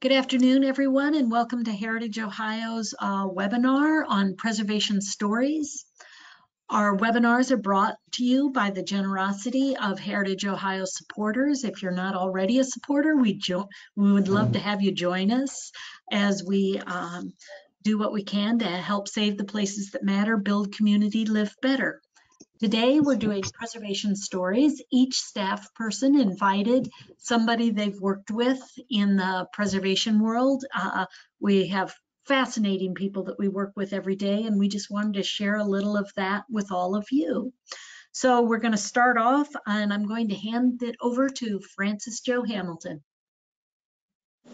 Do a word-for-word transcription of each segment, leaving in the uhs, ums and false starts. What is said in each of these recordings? Good afternoon, everyone, and welcome to Heritage Ohio's uh, webinar on preservation stories. Our webinars are brought to you by the generosity of Heritage Ohio supporters. If you're not already a supporter, we, jo we would love to have you join us as we um, do what we can to help save the places that matter, build community, live better. Today, we're doing preservation stories. Each staff person invited somebody they've worked with in the preservation world. Uh, we have fascinating people that we work with every day, and we just wanted to share a little of that with all of you. So we're going to start off, and I'm going to hand it over to Frances Jo Hamilton.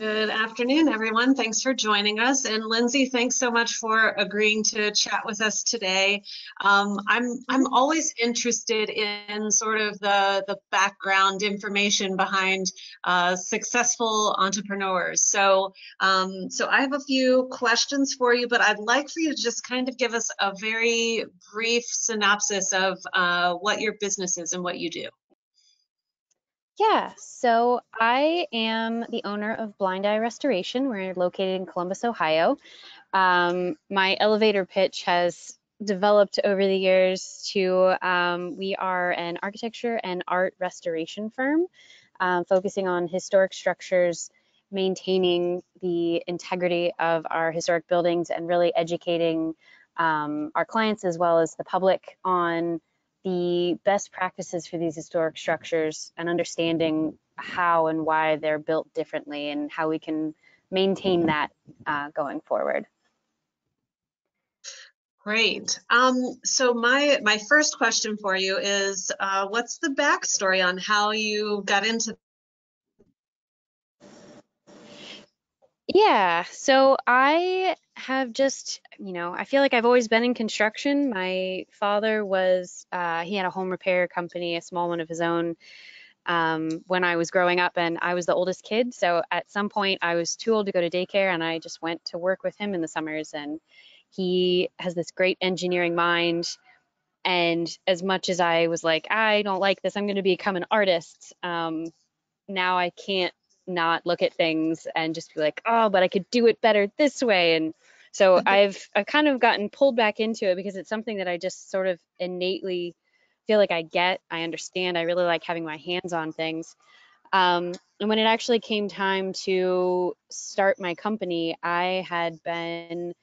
Good afternoon, everyone. Thanks for joining us. And Lindsay, thanks so much for agreeing to chat with us today. Um, I'm I'm always interested in sort of the, the background information behind uh, successful entrepreneurs. So, um, so I have a few questions for you, but I'd like for you to just kind of give us a very brief synopsis of uh, what your business is and what you do. Yeah, so I am the owner of Blind Eye Restoration. We're located in Columbus, Ohio. Um, my elevator pitch has developed over the years to um, we are an architecture and art restoration firm um, focusing on historic structures, maintaining the integrity of our historic buildings, and really educating um, our clients as well as the public on the best practices for these historic structures and understanding how and why they're built differently and how we can maintain that uh, going forward. Great. Um, so my my first question for you is, uh, what's the backstory on how you got into? Yeah, so I have just, you know, I feel like I've always been in construction. My father was, uh, he had a home repair company, a small one of his own, um, when I was growing up, and I was the oldest kid. So at some point I was too old to go to daycare, and I just went to work with him in the summers, and he has this great engineering mind. And as much as I was like, I don't like this, I'm going to become an artist. Um, now I can't not look at things and just be like, oh, but I could do it better this way. And so I've I've kind of gotten pulled back into it because it's something that I just sort of innately feel like I get, I understand. I really like having my hands on things. Um, and when it actually came time to start my company, I had been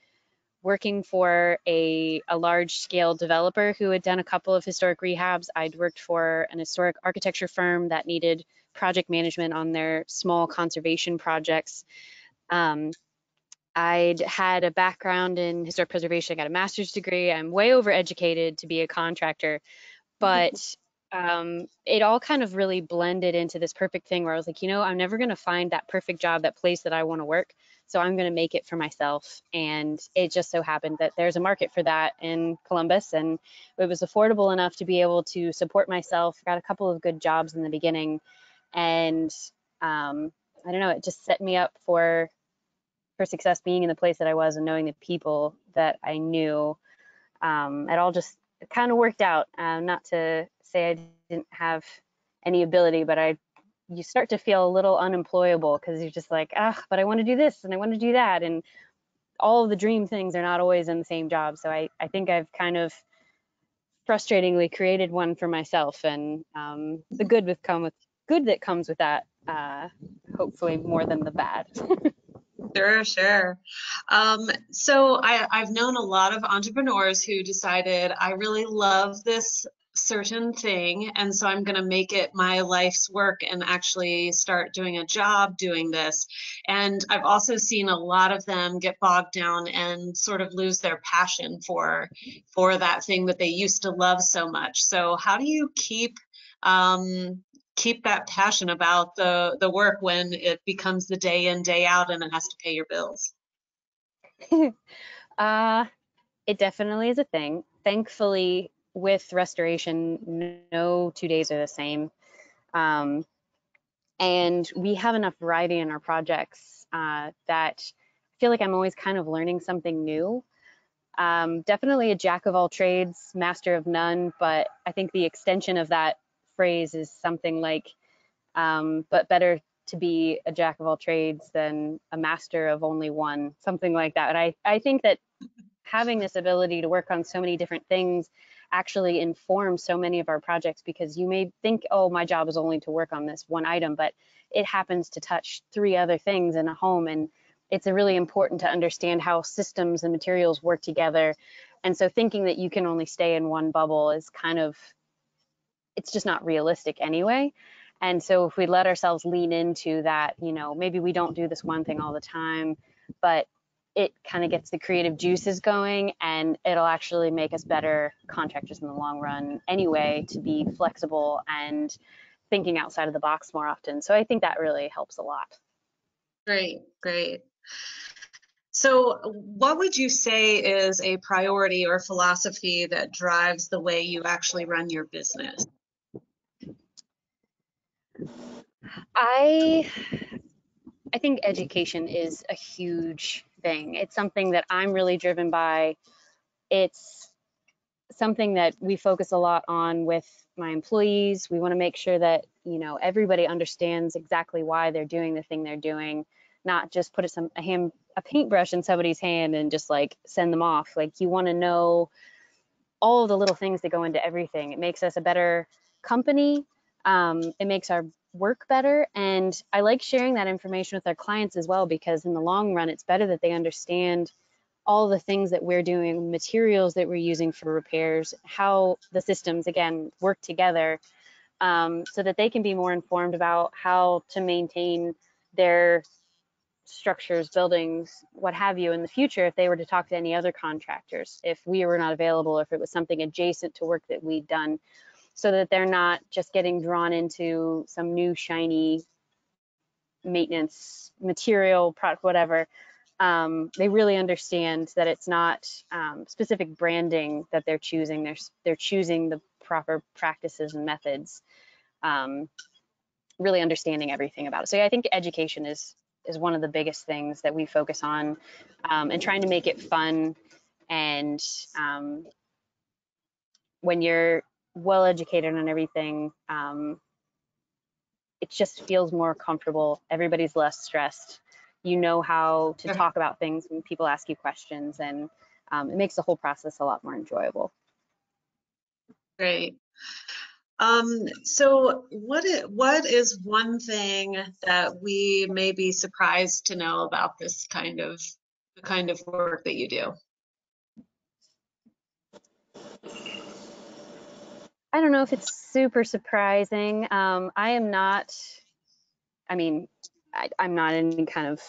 working for a, a large scale developer who had done a couple of historic rehabs. I'd worked for an historic architecture firm that needed project management on their small conservation projects. Um, I'd had a background in historic preservation. I got a master's degree. I'm way overeducated to be a contractor, but um, it all kind of really blended into this perfect thing where I was like, you know, I'm never going to find that perfect job, that place that I want to work. So I'm going to make it for myself. And it just so happened that there's a market for that in Columbus, and it was affordable enough to be able to support myself. Got a couple of good jobs in the beginning. And um, I don't know, it just set me up for for success, being in the place that I was and knowing the people that I knew. Um, it all just kind of worked out. Uh, not to say I didn't have any ability, but I you start to feel a little unemployable because you're just like, ah, but I want to do this and I want to do that. And all of the dream things are not always in the same job. So I, I think I've kind of frustratingly created one for myself, and um, the good would come with good that comes with that, uh, hopefully more than the bad. Sure, sure. Um, so I, I've known a lot of entrepreneurs who decided, I really love this certain thing, and so I'm going to make it my life's work and actually start doing a job doing this. And I've also seen a lot of them get bogged down and sort of lose their passion for, for that thing that they used to love so much. So how do you keep um, keep that passion about the, the work when it becomes the day in, day out, and it has to pay your bills? uh, it definitely is a thing. Thankfully, with restoration, no two days are the same. Um, and we have enough variety in our projects uh, that I feel like I'm always kind of learning something new. Um, definitely a jack of all trades, master of none, but I think the extension of that phrase is something like, um, but better to be a jack of all trades than a master of only one, something like that. And I, I think that having this ability to work on so many different things actually informs so many of our projects, because you may think, oh, my job is only to work on this one item, but it happens to touch three other things in a home. And it's really important to understand how systems and materials work together. And so thinking that you can only stay in one bubble is kind of, it's just not realistic anyway. And so if we let ourselves lean into that, you know, maybe we don't do this one thing all the time, but it kind of gets the creative juices going, and it'll actually make us better contractors in the long run anyway, to be flexible and thinking outside of the box more often. So I think that really helps a lot. Great, great. So what would you say is a priority or philosophy that drives the way you actually run your business? I, I think education is a huge thing. It's something that I'm really driven by. It's something that we focus a lot on with my employees. We want to make sure that, you know, everybody understands exactly why they're doing the thing they're doing, not just put a, some, a, hand, a paintbrush in somebody's hand and just like send them off. Like, you want to know all of the little things that go into everything. It makes us a better company. Um, it makes our work better. And I like sharing that information with our clients as well, because in the long run, it's better that they understand all the things that we're doing, materials that we're using for repairs, how the systems, again, work together, um, so that they can be more informed about how to maintain their structures, buildings, what have you, in the future, if they were to talk to any other contractors, if we were not available, if it was something adjacent to work that we'd done, so that they're not just getting drawn into some new shiny maintenance material, product, whatever. Um, they really understand that it's not um, specific branding that they're choosing. They're, they're choosing the proper practices and methods, um, really understanding everything about it. So yeah, I think education is, is one of the biggest things that we focus on, um, and trying to make it fun. And um, when you're well educated on everything, um it just feels more comfortable. Everybody's less stressed. You know how to talk about things when people ask you questions, and um, it makes the whole process a lot more enjoyable. Great. Um so what is, what is one thing that we may be surprised to know about this kind of the kind of work that you do? I don't know if it's super surprising. Um, I am not, I mean, I, I'm not any kind of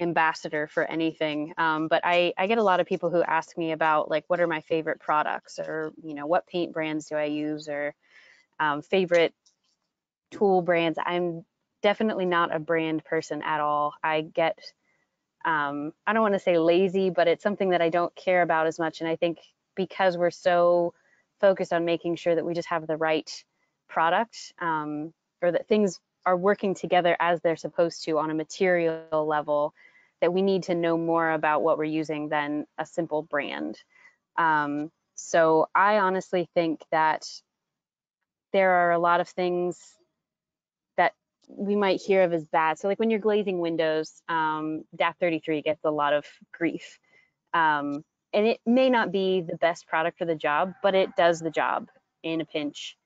ambassador for anything, um, but I, I get a lot of people who ask me about, like, what are my favorite products, or, you know, what paint brands do I use, or um, favorite tool brands. I'm definitely not a brand person at all. I get, um, I don't want to say lazy, but it's something that I don't care about as much. And I think because we're so focused on making sure that we just have the right product, um, or that things are working together as they're supposed to on a material level, that we need to know more about what we're using than a simple brand. Um, so I honestly think that there are a lot of things that we might hear of as bad. So like when you're glazing windows, um, D A P thirty-three gets a lot of grief. Um, And it may not be the best product for the job, but it does the job in a pinch.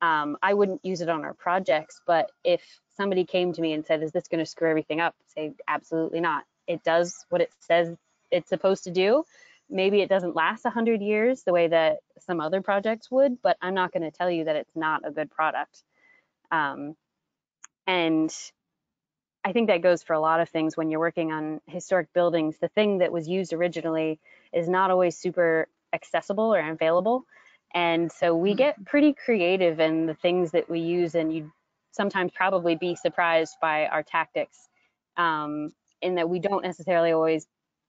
Um, I wouldn't use it on our projects, but if somebody came to me and said, is this going to screw everything up? I'd say, absolutely not. It does what it says it's supposed to do. Maybe it doesn't last one hundred years the way that some other projects would, but I'm not going to tell you that it's not a good product. Um, and I think that goes for a lot of things. When you're working on historic buildings, the thing that was used originally is not always super accessible or available. And so we get pretty creative in the things that we use, and you'd sometimes probably be surprised by our tactics, um, in that we don't necessarily always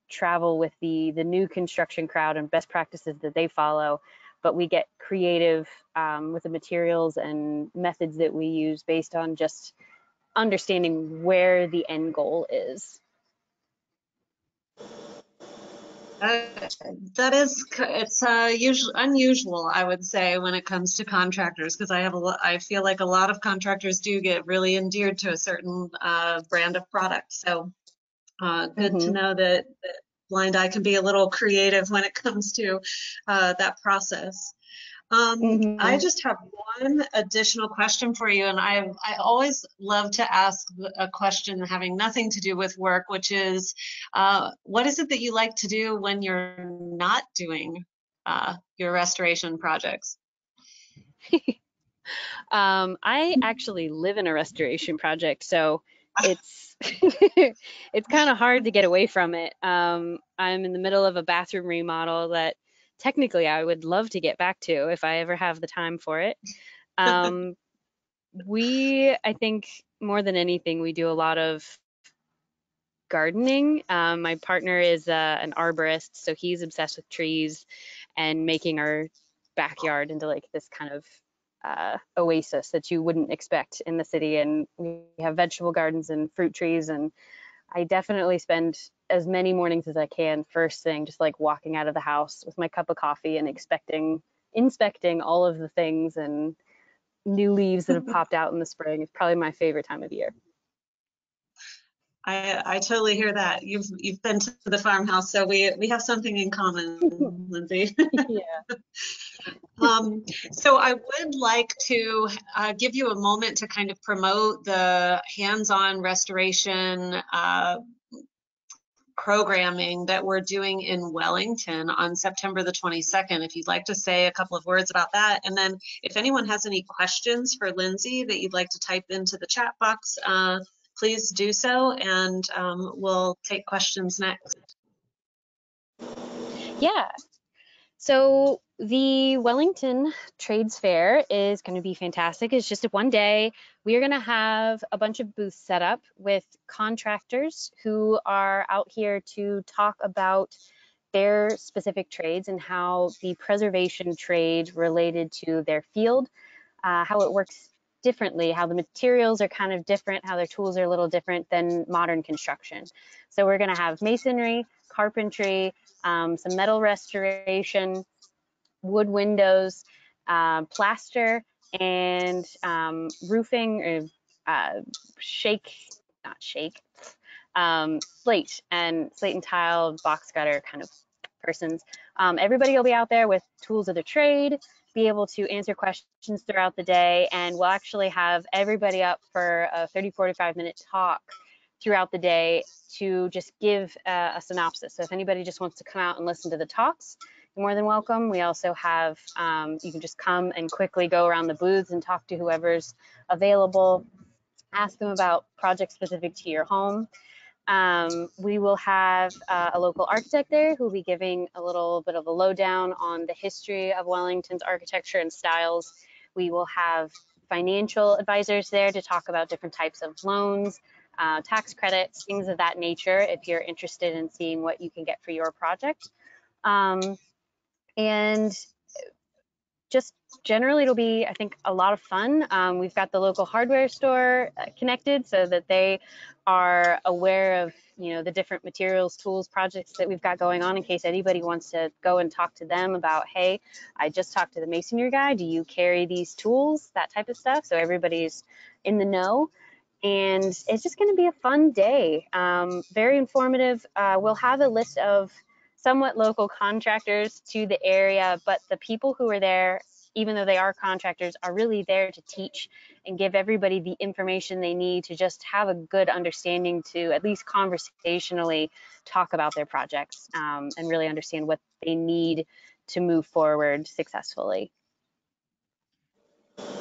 travel with the, the new construction crowd and best practices that they follow, but we get creative um, with the materials and methods that we use based on just understanding where the end goal is. Uh, that is, it's uh, usually unusual, I would say, when it comes to contractors, because I have a, I feel like a lot of contractors do get really endeared to a certain uh, brand of product. So uh, good mm-hmm. to know that, that Blind Eye can be a little creative when it comes to uh, that process. Um, mm-hmm. I just have one additional question for you, and I I always love to ask a question having nothing to do with work, which is, uh, what is it that you like to do when you're not doing uh, your restoration projects? um, I actually live in a restoration project, so it's it's kind of hard to get away from it. Um, I'm in the middle of a bathroom remodel that technically I would love to get back to if I ever have the time for it. Um, we, I think more than anything, we do a lot of gardening. Um, my partner is uh, an arborist, so he's obsessed with trees and making our backyard into like this kind of uh, oasis that you wouldn't expect in the city. And we have vegetable gardens and fruit trees, and I definitely spend as many mornings as I can first thing, just like walking out of the house with my cup of coffee and expecting, inspecting all of the things and new leaves that have popped out in the spring. It's probably my favorite time of year. I, I totally hear that. You've you've been to the farmhouse, so we we have something in common, Lindsay. Yeah. um, so I would like to uh, give you a moment to kind of promote the hands-on restoration uh, programming that we're doing in Wellington on September the twenty-second. If you'd like to say a couple of words about that, and then if anyone has any questions for Lindsay that you'd like to type into the chat box, uh, please do so, and um, we'll take questions next. Yeah, so the Wellington Trades Fair is going to be fantastic. It's just one day. We are going to have a bunch of booths set up with contractors who are out here to talk about their specific trades and how the preservation trade related to their field, uh, how it works differently, how the materials are kind of different, how their tools are a little different than modern construction. So we're going to have masonry, carpentry, um, some metal restoration, wood windows, uh, plaster, and um, roofing, or uh, shake, not shake, um, slate and slate and tile, box gutter kind of persons. Um, everybody will be out there with tools of the trade, be able to answer questions throughout the day, and we'll actually have everybody up for a thirty, forty-five minute talk throughout the day to just give a, a synopsis. So if anybody just wants to come out and listen to the talks, you're more than welcome. We also have, um, you can just come and quickly go around the booths and talk to whoever's available, ask them about projects specific to your home. Um, we will have uh, a local architect there who will be giving a little bit of a lowdown on the history of Wellington's architecture and styles. We will have financial advisors there to talk about different types of loans, uh, tax credits, things of that nature, if you're interested in seeing what you can get for your project. Um, and just generally, it'll be, I think, a lot of fun. Um, we've got the local hardware store connected so that they are aware of, you know, the different materials, tools, projects that we've got going on in case anybody wants to go and talk to them about, hey, I just talked to the masonry guy. Do you carry these tools? That type of stuff. So everybody's in the know. And it's just going to be a fun day. Um, very informative. Uh, we'll have a list of somewhat local contractors to the area, but the people who are there, even though they are contractors, are really there to teach and give everybody the information they need to just have a good understanding to at least conversationally talk about their projects um, and really understand what they need to move forward successfully.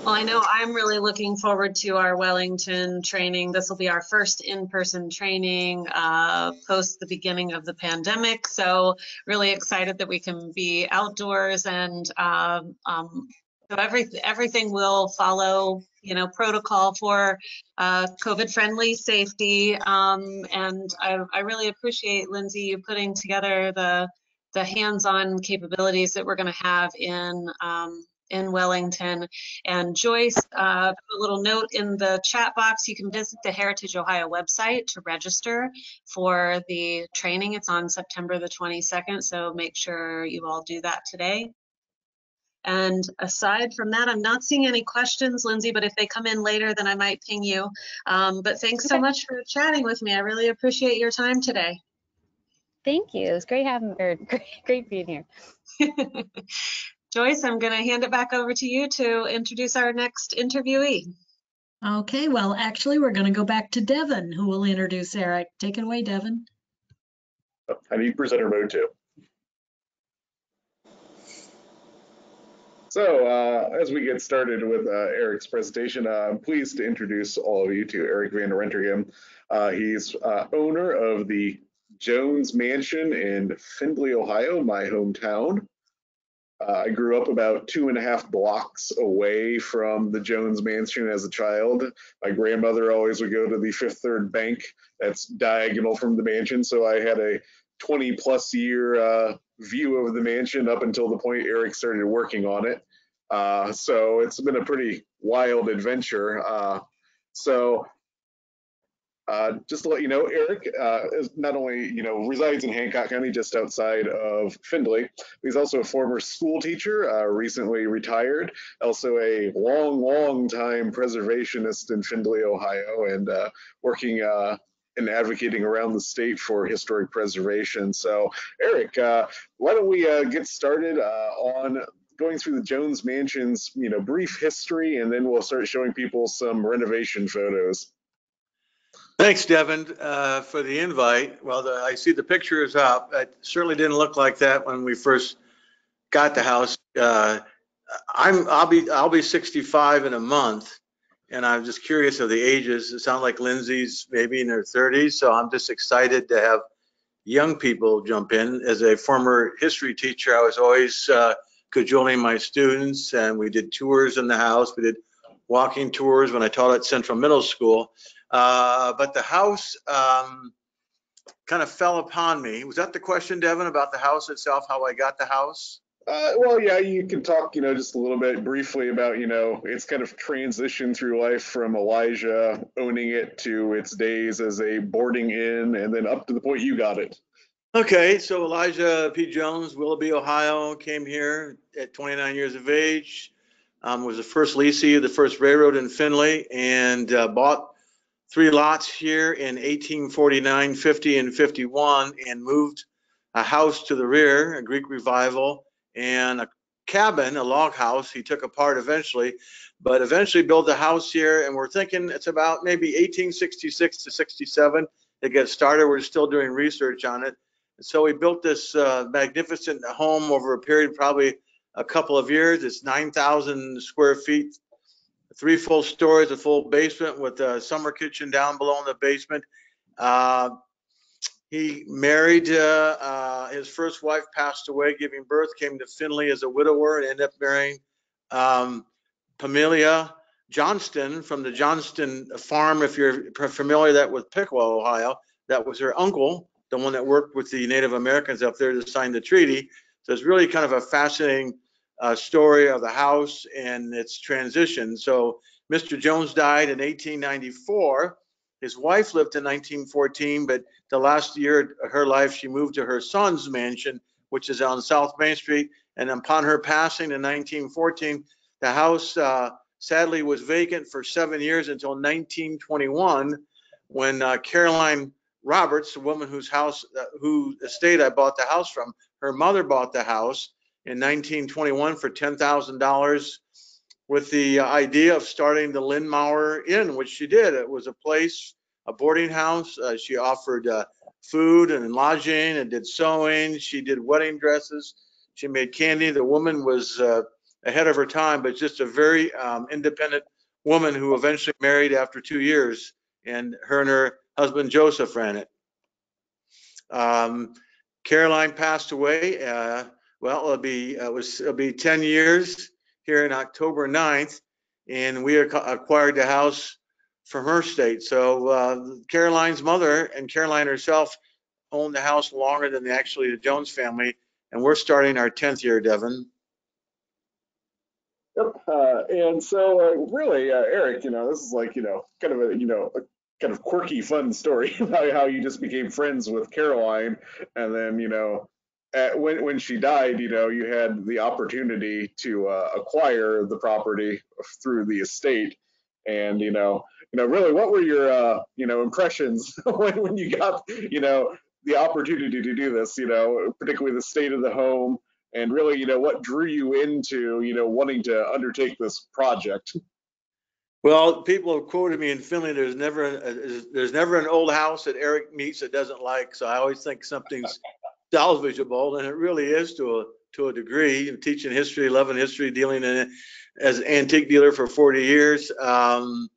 Well, I know I'm really looking forward to our Wellington training. This will be our first in-person training uh, post the beginning of the pandemic. So really excited that we can be outdoors, and um, um, so every, everything will follow, you know, protocol for uh, COVID-friendly safety. Um, and I, I really appreciate, Lindsay, you putting together the, the hands-on capabilities that we're going to have in um, in Wellington. And Joyce, uh, a little note in the chat box, you can visit the Heritage Ohio website to register for the training. It's on September the twenty-second, so make sure you all do that today. And aside from that, I'm not seeing any questions, Lindsay, but if they come in later, then I might ping you. Um, but thanks so much for chatting with me. I really appreciate your time today. Thank you. It was great having, or great, great being here. Joyce, I'm going to hand it back over to you to introduce our next interviewee. Okay, well, actually, we're going to go back to Devin, who will introduce Eric. Take it away, Devin. I need presenter mode too. So uh, as we get started with uh, Eric's presentation, uh, I'm pleased to introduce all of you to Eric Van Renterghem. Uh, he's uh, owner of the Jones Mansion in Findlay, Ohio, my hometown. Uh, I grew up about two and a half blocks away from the Jones Mansion as a child. My grandmother always would go to the Fifth Third Bank that's diagonal from the mansion, so I had a twenty plus year uh, view of the mansion up until the point Eric started working on it. Uh, so it's been a pretty wild adventure. Uh, so uh, just to let you know, Eric uh, is not only, you know, resides in Hancock County just outside of Findlay, he's also a former school teacher, uh, recently retired, also a long, long time preservationist in Findlay, Ohio, and uh, working uh, and advocating around the state for historic preservation. So Eric, uh, why don't we uh, get started uh, on going through the Jones Mansion's, you know, brief history, and then we'll start showing people some renovation photos. Thanks, Devin, uh, for the invite. Well, the, I see the picture is up. It certainly didn't look like that when we first got the house. Uh, I'm I'll be I'll be sixty-five in a month. And I'm just curious of the ages. It sounds like Lindsay's maybe in her thirties, so I'm just excited to have young people jump in. As a former history teacher, I was always uh, cajoling my students, and we did tours in the house. We did walking tours when I taught at Central Middle School. Uh, but the house um, kind of fell upon me. Was that the question, Devin, about the house itself, how I got the house? Uh, well, yeah, you can talk, you know, just a little bit briefly about, you know, its kind of transition through life from Elijah owning it to its days as a boarding inn, and then up to the point you got it. Okay, so Elijah P Jones, Willoughby, Ohio, came here at twenty-nine years of age, um, was the first leasee of the first railroad in Findlay, and uh, bought three lots here in eighteen forty-nine, fifty, and fifty-one, and moved a house to the rear, a Greek revival, and a cabin, a log house he took apart eventually, but eventually built a house here. And we're thinking it's about maybe eighteen sixty-six to sixty-seven. It got started. We're still doing research on it. And so we built this uh, magnificent home over a period of probably a couple of years. It's nine thousand square feet, three full stories, a full basement with a summer kitchen down below in the basement. Uh, He married, uh, uh, his first wife passed away, giving birth, came to Findlay as a widower, and ended up marrying um, Pamelia Johnston from the Johnston farm. If you're familiar that with Pickwell, Ohio, that was her uncle, the one that worked with the Native Americans up there to sign the treaty. So it's really kind of a fascinating uh, story of the house and its transition. So Mister Jones died in eighteen ninety-four. His wife lived in nineteen fourteen, but the last year of her life, she moved to her son's mansion, which is on South Main Street. And upon her passing in nineteen fourteen, the house uh, sadly was vacant for seven years until nineteen twenty-one, when uh, Caroline Roberts, the woman whose house, uh, whose estate I bought the house from, her mother bought the house in nineteen twenty-one for ten thousand dollars. With the idea of starting the Lindmauer Inn, which she did. It was a place, a boarding house. Uh, she offered uh, food and lodging and did sewing. She did wedding dresses. She made candy. The woman was uh, ahead of her time, but just a very um, independent woman who eventually married after two years, and her and her husband, Joseph, ran it. Um, Caroline passed away. Uh, well, it'll be, uh, it was, it'll be ten years here in October ninth, and we acquired the house from her estate. So uh, Caroline's mother and Caroline herself owned the house longer than actually the Jones family, and we're starting our tenth year, Devin. Yep. Uh, and so uh, really, uh, Eric, you know, this is like, you know, kind of a, you know, a kind of quirky, fun story about how you just became friends with Caroline. And then, you know, at, when, when she died, you know, you had the opportunity to uh, acquire the property through the estate. And, you know, you know, really, what were your, uh, you know, impressions when, when you got, you know, the opportunity to do this, you know, particularly the state of the home? And really, you know, what drew you into, you know, wanting to undertake this project? Well, people have quoted me in Findlay, there's never a, there's never an old house that Eric meets that doesn't like. So I always think something's salvageable, and it really is to a to a degree. I'm teaching history, loving history, dealing in it as an antique dealer for forty years. Um,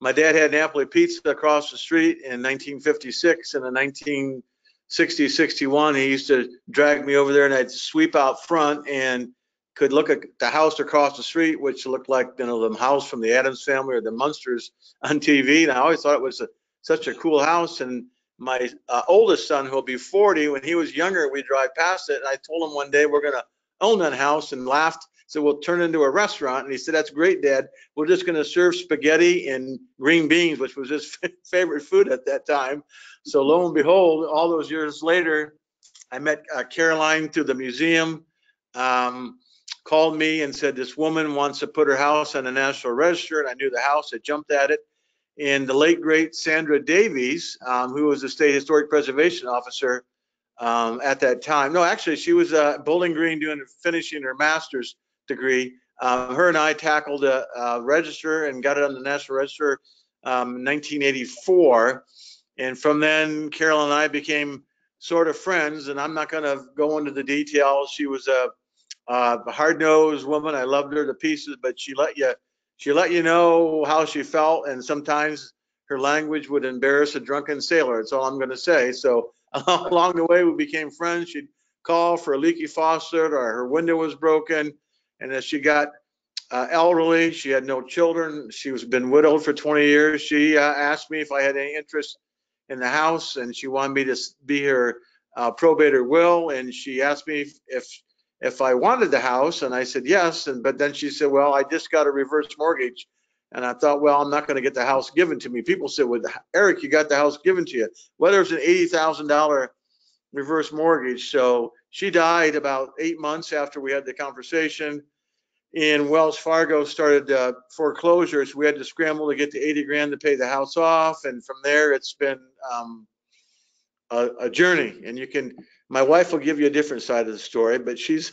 my dad had Napoli pizza across the street in nineteen fifty-six, and in nineteen sixty, sixty-one, he used to drag me over there, and I'd sweep out front and could look at the house across the street, which looked like, you know, the house from the Addams Family or the Munsters on T V. And I always thought it was a, such a cool house. And my uh, oldest son, who'll be forty, when he was younger, we drive past it. And I told him one day, we're going to own that house, and laughed. So we'll turn into a restaurant. And he said, that's great, Dad. We're just going to serve spaghetti and green beans, which was his f- favorite food at that time. So lo and behold, all those years later, I met uh, Caroline through the museum, um, called me and said, this woman wants to put her house on the National Register. And I knew the house. I jumped at it. And the late, great Sandra Davies, um, who was the state historic preservation officer um, at that time. No, actually, she was uh, Bowling Green doing finishing her master's degree. Um, her and I tackled a, a register and got it on the National Register um, in nineteen eighty-four. And from then, Carol and I became sort of friends, and I'm not going to go into the details. She was a, a hard-nosed woman. I loved her to pieces, but she let you she let you know how she felt, and sometimes her language would embarrass a drunken sailor. That's all I'm going to say. So along the way, we became friends. She'd call for a leaky faucet, or her window was broken. And as she got uh, elderly, she had no children. She was been widowed for twenty years. She uh, asked me if I had any interest in the house, and she wanted me to be her uh, probator will. And she asked me if, if if I wanted the house, and I said yes. And but then she said, well, I just got a reverse mortgage. And I thought, well, I'm not going to get the house given to me. People said, well, Eric, you got the house given to you. Whether it's an eighty thousand dollars reverse mortgage. So she died about eight months after we had the conversation, and Wells Fargo started uh, foreclosures. We had to scramble to get the eighty grand to pay the house off, and from there it's been um, a, a journey. And you can, my wife will give you a different side of the story, but she's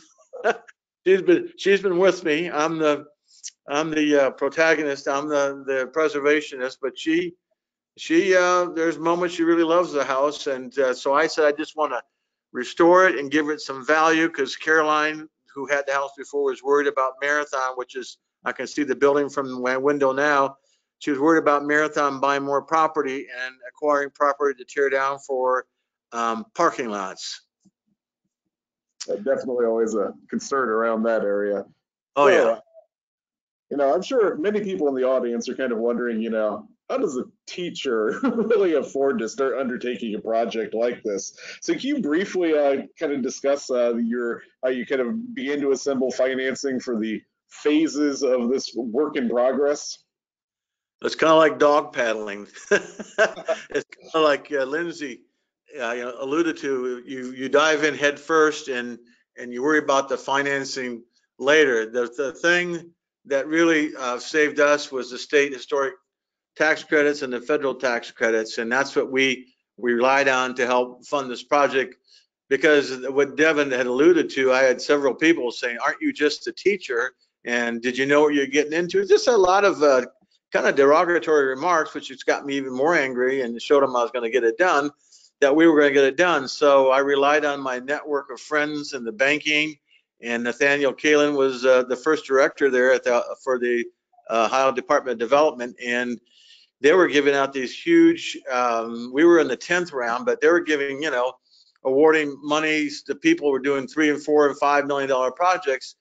she's been she's been with me. I'm the I'm the uh, protagonist. I'm the the preservationist, but she she uh, there's moments she really loves the house, and uh, so I said I just want to restore it and give it some value, because Caroline, who had the house before, was worried about Marathon, which is, I can see the building from my window now. She was worried about Marathon buying more property and acquiring property to tear down for um, parking lots. Uh, definitely always a concern around that area. Oh, so, yeah. You know, I'm sure many people in the audience are kind of wondering, you know, how does a teacher really afford to start undertaking a project like this? So can you briefly uh, kind of discuss uh, your how you kind of began to assemble financing for the phases of this work in progress? It's kind of like dog paddling. It's kind of like uh, Lindsay uh, you know, alluded to. You you dive in head first, and and you worry about the financing later. The the thing that really uh, saved us was the state historic tax credits and the federal tax credits, and that's what we we relied on to help fund this project. Because what Devin had alluded to, I had several people saying, aren't you just a teacher, and did you know what you're getting into? Just a lot of uh, kind of derogatory remarks, which has got me even more angry, and showed them I was going to get it done, that we were going to get it done. So I relied on my network of friends in the banking, and Nathaniel Kalin was uh, the first director there at the, for the uh, Ohio Department of Development, and they were giving out these huge, um, we were in the tenth round, but they were giving, you know, awarding monies to people who were doing three and four and five million dollar projects.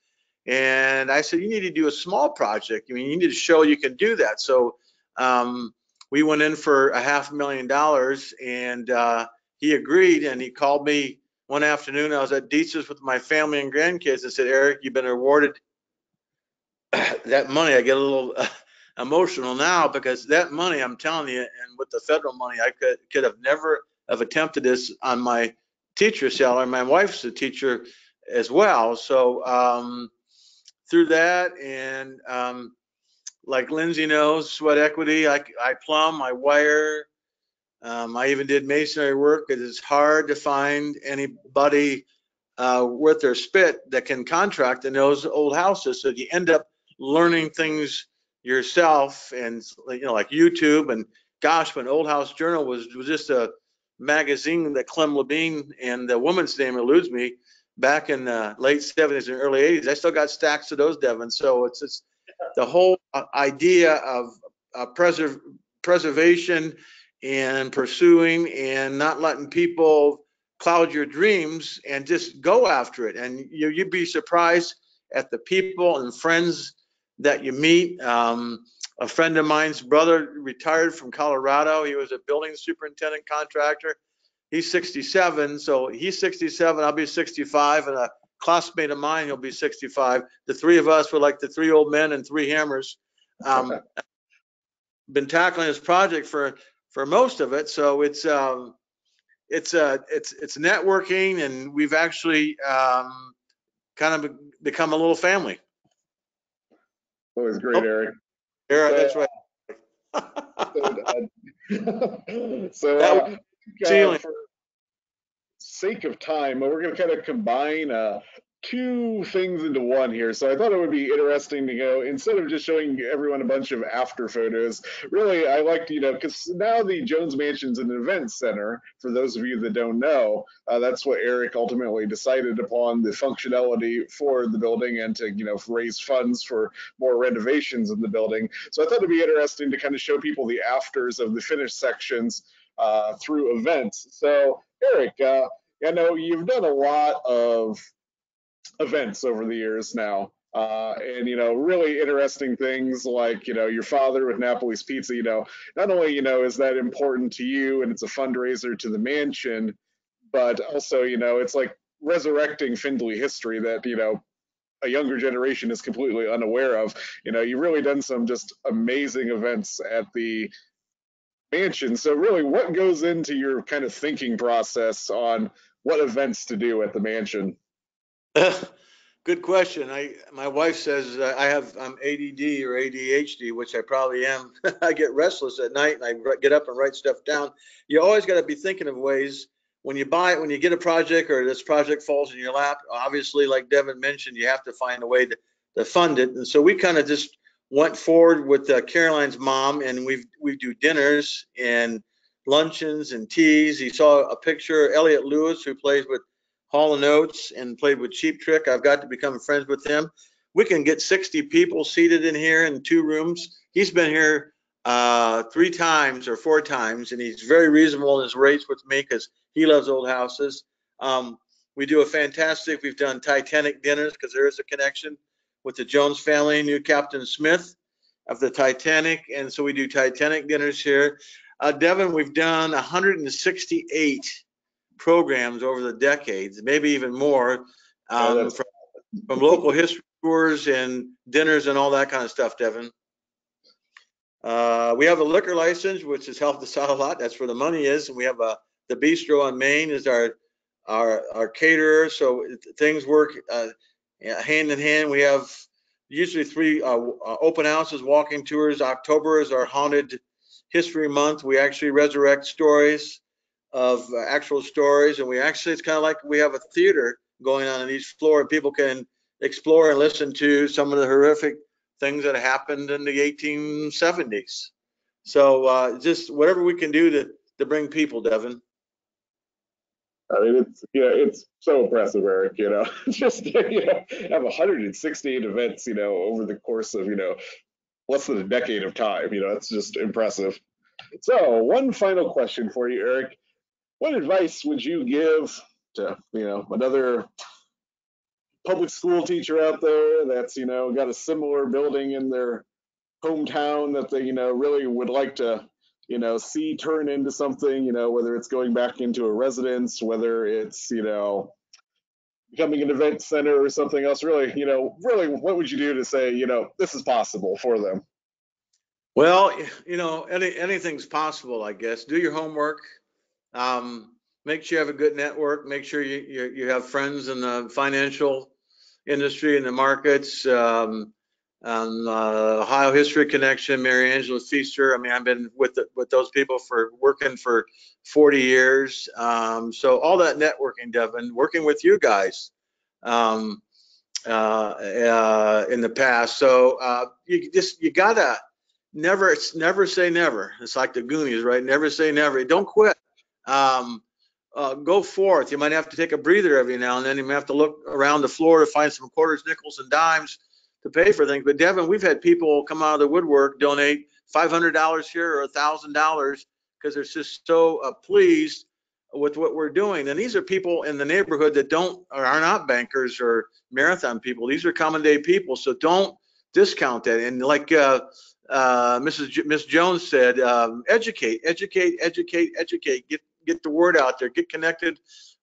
And I said, you need to do a small project. I mean, you need to show you can do that. So um, we went in for a half million dollars, and uh, he agreed. And he called me one afternoon. I was at Dietz's with my family and grandkids, and said, Eric, you've been awarded that money, I get a little uh, emotional now, because that money, I'm telling you, and with the federal money, I could could have never have attempted this on my teacher salary. My wife's a teacher as well. So um, through that, and um, like Lindsay knows, sweat equity, I, I plumb, I wire. Um, I even did masonry work. It is hard to find anybody uh, worth their spit that can contract in those old houses. So you end up learning things yourself, and you know, like YouTube, and gosh, when Old House Journal was, was just a magazine that Clem Labine, and the woman's name eludes me, back in the late seventies and early eighties, I still got stacks of those, Devin. So it's just the whole idea of uh, preserve, preservation and pursuing, and not letting people cloud your dreams, and just go after it. And you, you'd be surprised at the people and friends that you meet. Um, a friend of mine's brother retired from Colorado. He was a building superintendent contractor. He's sixty-seven, so he's sixty-seven, I'll be sixty-five, and a classmate of mine, he'll be sixty-five. The three of us were like the three old men and three hammers. Um, okay. Been tackling this project for for most of it, so it's um, it's uh, it's it's networking, and we've actually um, kind of become a little family. That was great, oh, Eric. Eric, that's right. so, so uh, uh, for sake of time, we're going to kind of combine uh, two things into one here. So I thought it would be interesting to go, instead of just showing everyone a bunch of after photos, really I like to, you know, because now the Jones Mansion's an event center, for those of you that don't know. Uh, that's what Eric ultimately decided upon, the functionality for the building, and to, you know, raise funds for more renovations in the building. So I thought it'd be interesting to kind of show people the afters of the finished sections uh, through events. So Eric, uh, I know you've done a lot of events over the years now, uh and you know, really interesting things, like, you know, your father with Napoli's Pizza. You know, not only, you know, is that important to you, and it's a fundraiser to the mansion, but also, you know, it's like resurrecting Findlay history that, you know, a younger generation is completely unaware of. You know, you've really done some just amazing events at the mansion. So really, what goes into your kind of thinking process on what events to do at the mansion? Good question. I my wife says I have I'm A D D or A D H D, which I probably am. I get restless at night, and I get up and write stuff down. You always got to be thinking of ways when you buy when you get a project, or this project falls in your lap. Obviously, like Devin mentioned, you have to find a way to, to fund it. And so we kind of just went forward with uh, Caroline's mom, and we we do dinners and luncheons and teas. You saw a picture, Elliot Lewis, who plays with Hall and Oates and played with Cheap Trick. I've got to become friends with him. We can get sixty people seated in here in two rooms. He's been here uh, three times or four times, and he's very reasonable in his rates with me because he loves old houses. Um, we do a fantastic, we've done Titanic dinners because there is a connection with the Jones family, new Captain Smith of the Titanic, and so we do Titanic dinners here. Uh, Devin, we've done one hundred sixty-eight programs over the decades, maybe even more, um, oh, from, from local history tours and dinners and all that kind of stuff, Devin. Uh, we have a liquor license, which has helped us out a lot. That's where the money is. And we have a, the bistro on Main is our our, our caterer. So things work uh, hand in hand. We have usually three uh, open houses, walking tours. October is our Haunted History Month. We actually resurrect stories of uh, actual stories, and we actually, it's kind of like we have a theater going on in each floor, and people can explore and listen to some of the horrific things that happened in the eighteen seventies. So uh, just whatever we can do to, to bring people, Devin. I mean, it's, you know, it's so impressive, Eric, you know, just, you know, have one hundred sixty-eight events, you know, over the course of, you know, less than a decade of time, you know, that's just impressive. So one final question for you, Eric. What advice would you give to, you know, another public school teacher out there that's, you know, got a similar building in their hometown that they, you know, really would like to, you know, see turn into something, you know, whether it's going back into a residence, whether it's, you know, becoming an event center or something else? Really, you know, really, what would you do to say, you know, this is possible for them? Well, you know, any, anything's possible, I guess. Do your homework. Um, make sure you have a good network. Make sure you, you, you have friends in the financial industry, in the markets. Um, um, uh, Ohio History Connection, Mary Angela Feaster. I mean, I've been with the, with those people for working for forty years. Um, so all that networking, Devin, working with you guys um, uh, uh, in the past. So uh, you just you gotta. Never, it's never say never. It's like the Goonies, right? Never say never. Don't quit. Um, uh, go forth. You might have to take a breather every now and then. You may have to look around the floor to find some quarters, nickels, and dimes to pay for things. But Devin, we've had people come out of the woodwork, donate five hundred dollars here or one thousand dollars because they're just so uh, pleased with what we're doing. And these are people in the neighborhood that don't or are not bankers or Marathon people. These are common day people. So don't discount that. And like, uh, uh Miss Jones said, um educate educate educate educate get get the word out there, get connected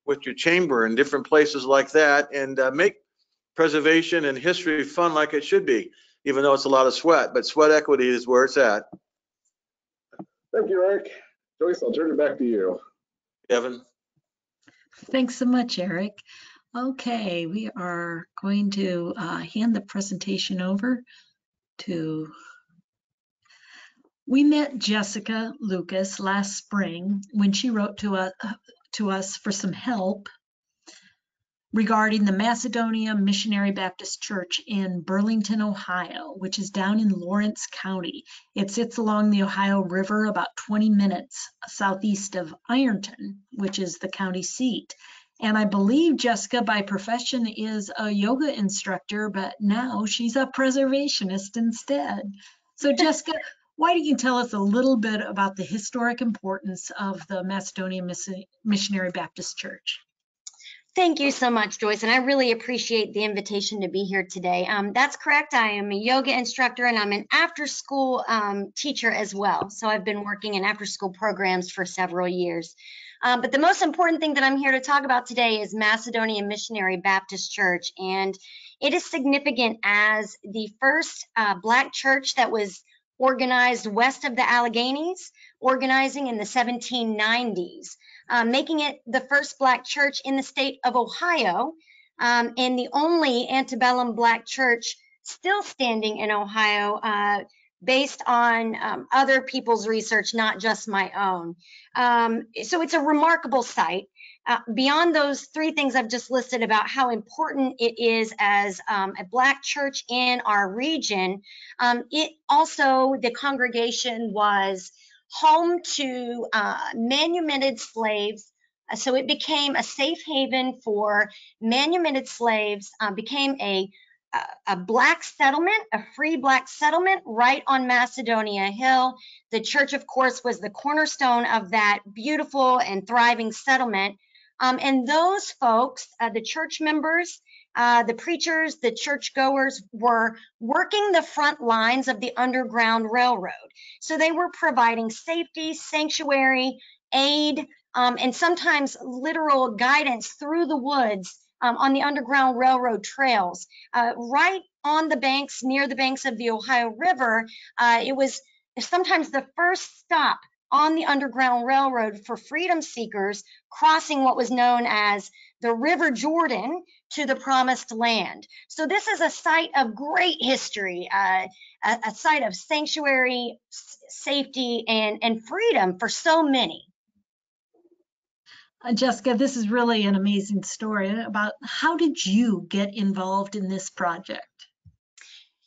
with your chamber and different places like that, and uh, make preservation and history fun like it should be, even though it's a lot of sweat, but sweat equity is where it's at. Thank you, Eric. Joyce, I'll turn it back to you. Evan, thanks so much, Eric. Okay, we are going to uh hand the presentation over to We met Jessica Lucas last spring when she wrote to us, to us for some help regarding the Macedonia Missionary Baptist Church in Burlington, Ohio, which is down in Lawrence County. It sits along the Ohio River about twenty minutes southeast of Ironton, which is the county seat. And I believe Jessica, by profession, is a yoga instructor, but now she's a preservationist instead. So Jessica, why don't you tell us a little bit about the historic importance of the Macedonia Missionary Baptist Church? Thank you so much, Joyce, and I really appreciate the invitation to be here today. Um, that's correct. I am a yoga instructor, and I'm an after-school um, teacher as well, so I've been working in after-school programs for several years. Um, but the most important thing that I'm here to talk about today is Macedonia Missionary Baptist Church, and it is significant as the first uh, Black church that was organized west of the Alleghenies, organizing in the seventeen nineties, um, making it the first Black church in the state of Ohio, um, and the only antebellum Black church still standing in Ohio, uh, based on um, other people's research, not just my own. Um, so it's a remarkable site. Uh, beyond those three things I've just listed about how important it is as um, a Black church in our region, um, it also, the congregation was home to uh, manumitted slaves. So it became a safe haven for manumitted slaves, uh, became a, a, a Black settlement, a free Black settlement right on Macedonia Hill. The church, of course, was the cornerstone of that beautiful and thriving settlement. Um, and those folks, uh, the church members, uh, the preachers, the churchgoers, were working the front lines of the Underground Railroad. So they were providing safety, sanctuary, aid, um, and sometimes literal guidance through the woods um, on the Underground Railroad trails. Uh, right on the banks, near the banks of the Ohio River, uh, it was sometimes the first stop on the Underground Railroad for freedom seekers crossing what was known as the River Jordan to the Promised Land. So this is a site of great history, uh, a, a site of sanctuary, safety, and, and freedom for so many. Uh, Jessica, this is really an amazing story. About how did you get involved in this project?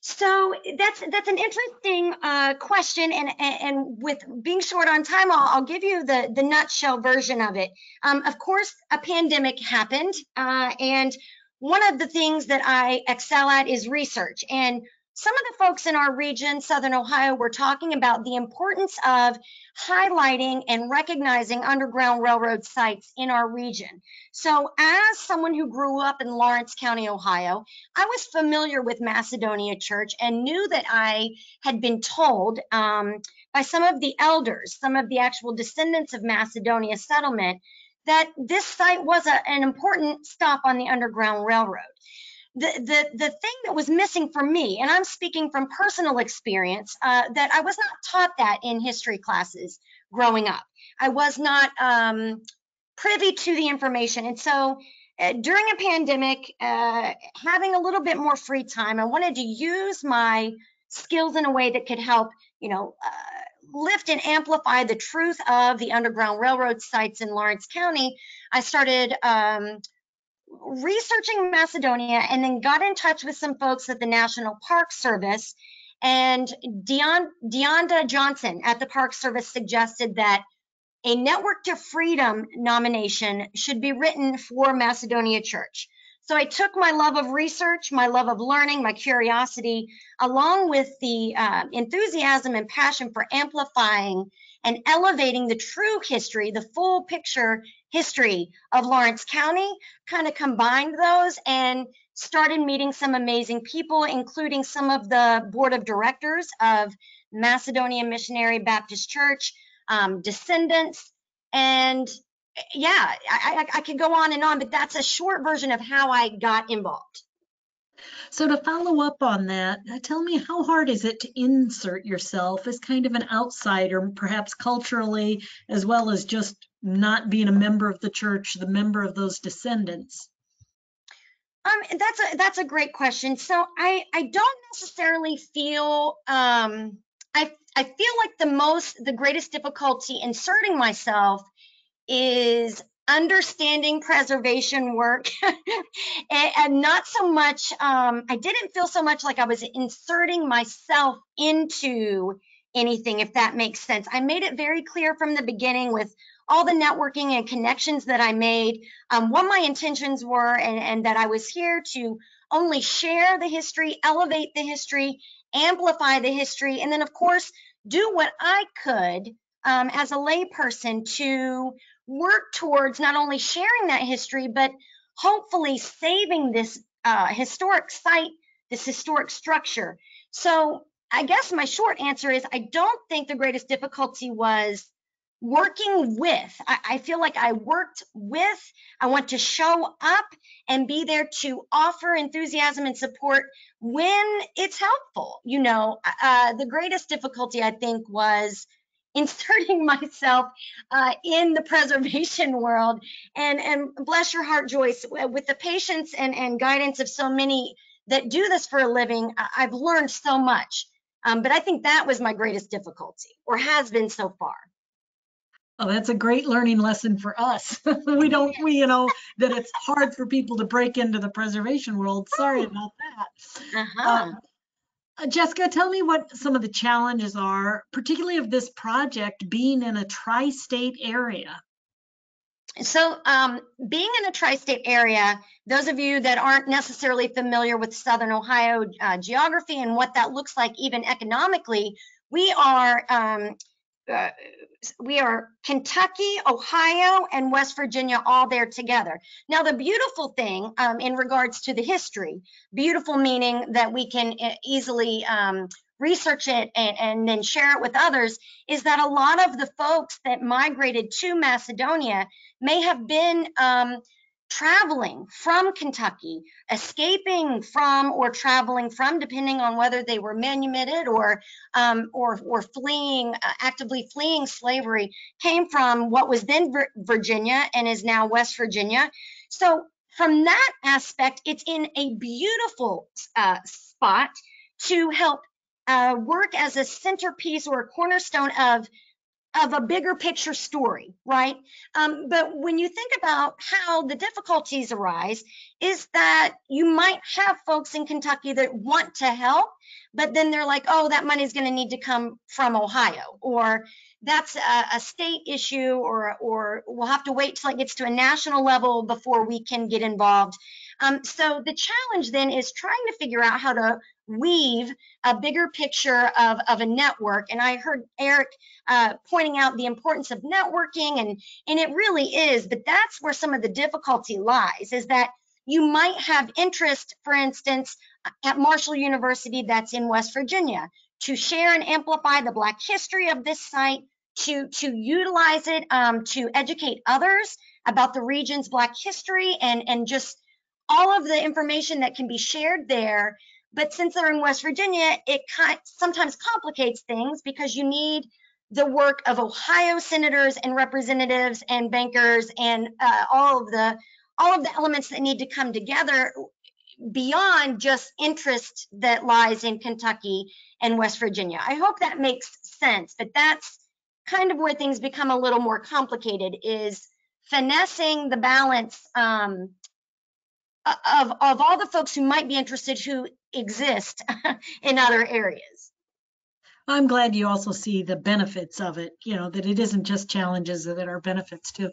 So that's that's an interesting uh, question, and, and and with being short on time, I'll, I'll give you the the nutshell version of it. Um, of course, a pandemic happened, uh, and one of the things that I excel at is research. And some of the folks in our region, Southern Ohio, were talking about the importance of highlighting and recognizing Underground Railroad sites in our region. So as someone who grew up in Lawrence County, Ohio, I was familiar with Macedonia Church and knew that I had been told um, by some of the elders, some of the actual descendants of Macedonia settlement, that this site was a, an important stop on the Underground Railroad. The, the, the thing that was missing for me, and I'm speaking from personal experience, uh, that I was not taught that in history classes growing up. I was not um, privy to the information. And so uh, during a pandemic, uh, having a little bit more free time, I wanted to use my skills in a way that could help, you know, uh, lift and amplify the truth of the Underground Railroad sites in Lawrence County. I started um, researching Macedonia and then got in touch with some folks at the National Park Service, and Deon, Deonda Johnson at the Park Service suggested that a Network to Freedom nomination should be written for Macedonia Church. So I took my love of research, my love of learning, my curiosity, along with the uh, enthusiasm and passion for amplifying and elevating the true history, the full picture history of Lawrence County, kind of combined those and started meeting some amazing people, including some of the board of directors of Macedonia Missionary Baptist Church, um, descendants, and yeah, I, I, I could go on and on, but that's a short version of how I got involved. So to follow up on that, tell me, how hard is it to insert yourself as kind of an outsider, perhaps culturally, as well as just not being a member of the church, the member of those descendants? Um, that's a that's a great question. So I I don't necessarily feel um I I feel like the most the greatest difficulty inserting myself is understanding preservation work and, and not so much um I didn't feel so much like I was inserting myself into anything, if that makes sense. I made it very clear from the beginning with all the networking and connections that I made, um, what my intentions were, and, and that I was here to only share the history, elevate the history, amplify the history, and then of course do what I could um, as a layperson to work towards not only sharing that history, but hopefully saving this uh, historic site, this historic structure. So I guess my short answer is I don't think the greatest difficulty was working with. I, I feel like I worked with, I want to show up and be there to offer enthusiasm and support when it's helpful. You know, uh, the greatest difficulty I think was inserting myself uh, in the preservation world, and, and bless your heart, Joyce, with the patience and, and guidance of so many that do this for a living, I've learned so much. Um, but I think that was my greatest difficulty, or has been so far. Oh, that's a great learning lesson for us. we don't, we, you know, that it's hard for people to break into the preservation world. Sorry about that. Uh-huh. uh, Jessica, tell me what some of the challenges are, particularly of this project being in a tri-state area. So um, being in a tri-state area, those of you that aren't necessarily familiar with Southern Ohio uh, geography and what that looks like even economically, we are, um, uh, we are Kentucky, Ohio, and West Virginia all there together. Now, the beautiful thing um, in regards to the history, beautiful meaning that we can easily um, research it and, and then share it with others, is that a lot of the folks that migrated to Macedonia may have been um, traveling from Kentucky, escaping from or traveling from, depending on whether they were manumitted or um, or, or fleeing, uh, actively fleeing slavery, came from what was then Virginia and is now West Virginia. So from that aspect, it's in a beautiful uh, spot to help uh, work as a centerpiece or a cornerstone of of a bigger picture story, right? Um, but when you think about how the difficulties arise, is that you might have folks in Kentucky that want to help, but then they're like, oh, that money's gonna need to come from Ohio, or that's a, a state issue, or, or we'll have to wait till it gets to a national level before we can get involved. Um, so the challenge then is trying to figure out how to weave a bigger picture of, of a network. And I heard Eric uh, pointing out the importance of networking, and, and it really is, but that's where some of the difficulty lies, is that you might have interest, for instance, at Marshall University, that's in West Virginia, to share and amplify the Black history of this site, to, to utilize it um, to educate others about the region's Black history and, and just all of the information that can be shared there. But since they're in West Virginia, it sometimes complicates things because you need the work of Ohio senators and representatives and bankers and uh, all of the all of the elements that need to come together beyond just interest that lies in Kentucky and West Virginia. I hope that makes sense, but that's kind of where things become a little more complicated, is finessing the balance um, of, of all the folks who might be interested who exist in other areas. I'm glad you also see the benefits of it, you know, that it isn't just challenges, that are benefits too.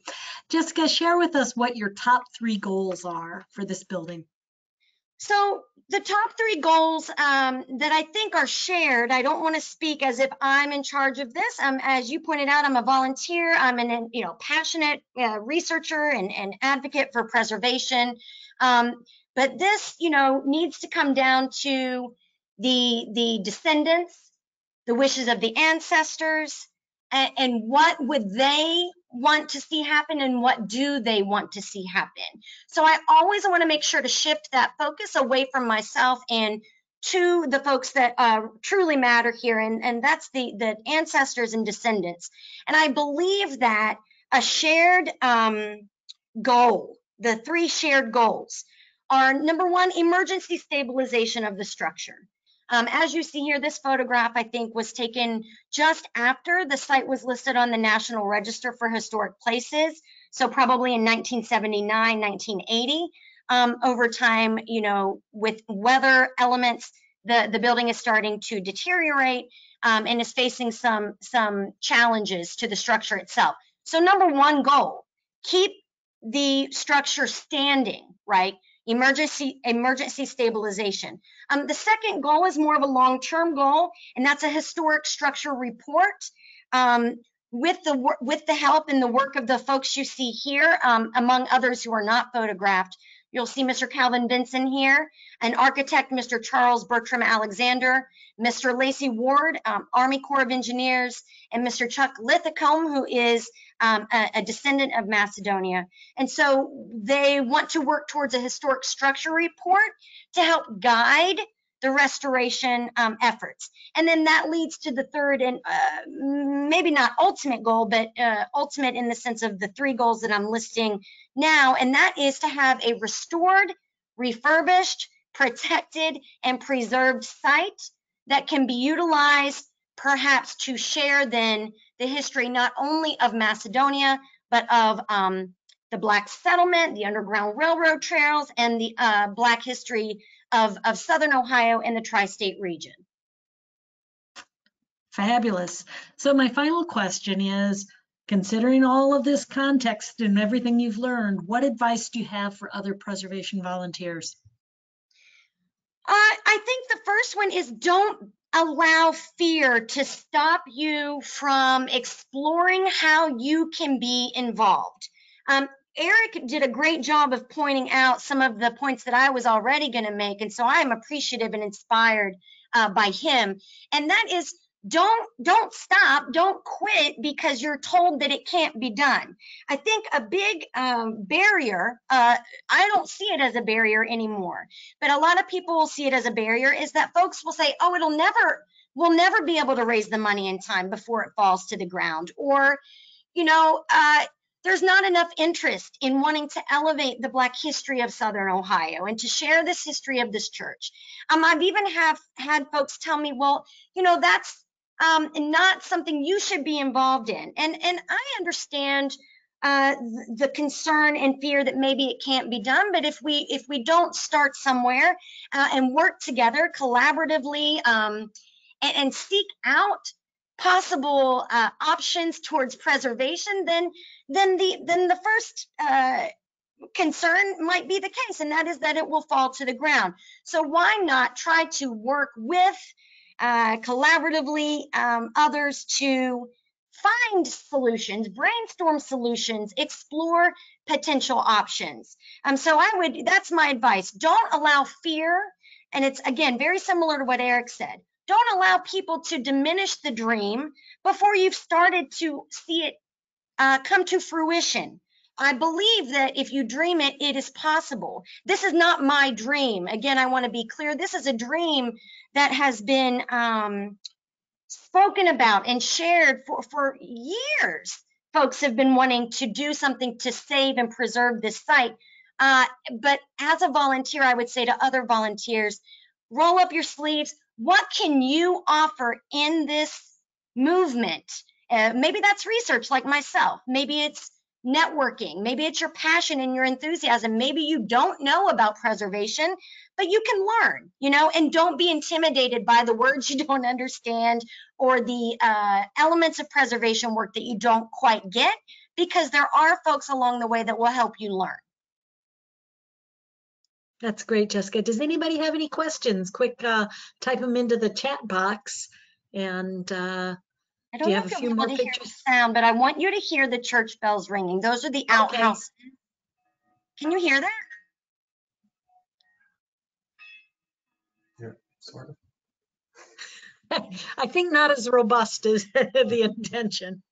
Jessica, share with us what your top three goals are for this building. So the top three goals um, that I think are shared, I don't want to speak as if I'm in charge of this. Um, as you pointed out, I'm a volunteer. I'm an, you know, passionate uh, researcher and, and advocate for preservation. Um, but this, you know, needs to come down to the, the descendants, the wishes of the ancestors, and, and what would they want to see happen and what do they want to see happen. So I always want to make sure to shift that focus away from myself and to the folks that uh, truly matter here, and, and that's the, the ancestors and descendants. And I believe that a shared um, goal, the three shared goals are, number one, emergency stabilization of the structure. Um, as you see here, this photograph, I think, was taken just after the site was listed on the National Register for Historic Places, so probably in nineteen seventy-nine, nineteen eighty. Um, over time, you know, with weather elements, the, the building is starting to deteriorate um, and is facing some, some challenges to the structure itself. So number one goal, keep the structure standing, right? Emergency emergency stabilization. Um, the second goal is more of a long-term goal, and that's a historic structure report um, with the with the help and the work of the folks you see here, um, among others who are not photographed. You'll see Mister Calvin Benson here, an architect, Mister Charles Bertram Alexander, Mister Lacey Ward, um, Army Corps of Engineers, and Mister Chuck Lithicum, who is um, a, a descendant of Macedonia. And so they want to work towards a historic structure report to help guide the restoration um, efforts. And then that leads to the third and uh, maybe not ultimate goal, but uh, ultimate in the sense of the three goals that I'm listing now, and that is to have a restored, refurbished, protected, and preserved site that can be utilized perhaps to share then the history not only of Macedonia, but of um, the Black settlement, the Underground Railroad trails, and the uh, Black history of, of Southern Ohio and the tri-state region. Fabulous. So my final question is, considering all of this context and everything you've learned, what advice do you have for other preservation volunteers? Uh, I think the first one is don't allow fear to stop you from exploring how you can be involved. Um, Eric did a great job of pointing out some of the points that I was already going to make, and so I am appreciative and inspired uh, by him. And that is, don't don't stop, don't quit because you're told that it can't be done. I think a big um, barrier, uh, I don't see it as a barrier anymore, but a lot of people will see it as a barrier, is that folks will say, oh, it'll never, we'll never be able to raise the money in time before it falls to the ground. Or, you know, uh, there's not enough interest in wanting to elevate the Black history of Southern Ohio and to share this history of this church. Um, I've even have had folks tell me, well, you know, that's, Um, and not something you should be involved in. And, and I understand uh, the concern and fear that maybe it can't be done, but if we, if we don't start somewhere uh, and work together collaboratively um, and, and seek out possible uh, options towards preservation, then, then, the, then the first uh, concern might be the case, and that is that it will fall to the ground. So why not try to work with Uh, collaboratively um, others to find solutions, brainstorm solutions, explore potential options. Um, so I would, that's my advice. Don't allow fear. And it's, again, very similar to what Eric said. Don't allow people to diminish the dream before you've started to see it uh, come to fruition. I believe that if you dream it, it is possible. This is not my dream. Again, I want to be clear. This is a dream that has been um, spoken about and shared for, for years. Folks have been wanting to do something to save and preserve this site. Uh, but as a volunteer, I would say to other volunteers, roll up your sleeves. What can you offer in this movement? Uh, maybe that's research like myself. Maybe it's networking. Maybe it's your passion and your enthusiasm. Maybe you don't know about preservation, but you can learn, you know, and don't be intimidated by the words you don't understand or the uh, elements of preservation work that you don't quite get, because there are folks along the way that will help you learn. That's great, Jessica. Does anybody have any questions? Quick, uh, type them into the chat box. And uh, I don't do you know have if a few more pictures? Hear the sound, but I want you to hear the church bells ringing. Those are the outhouses. Okay. Can you hear that? Yeah, sort of. I think not as robust as the intention.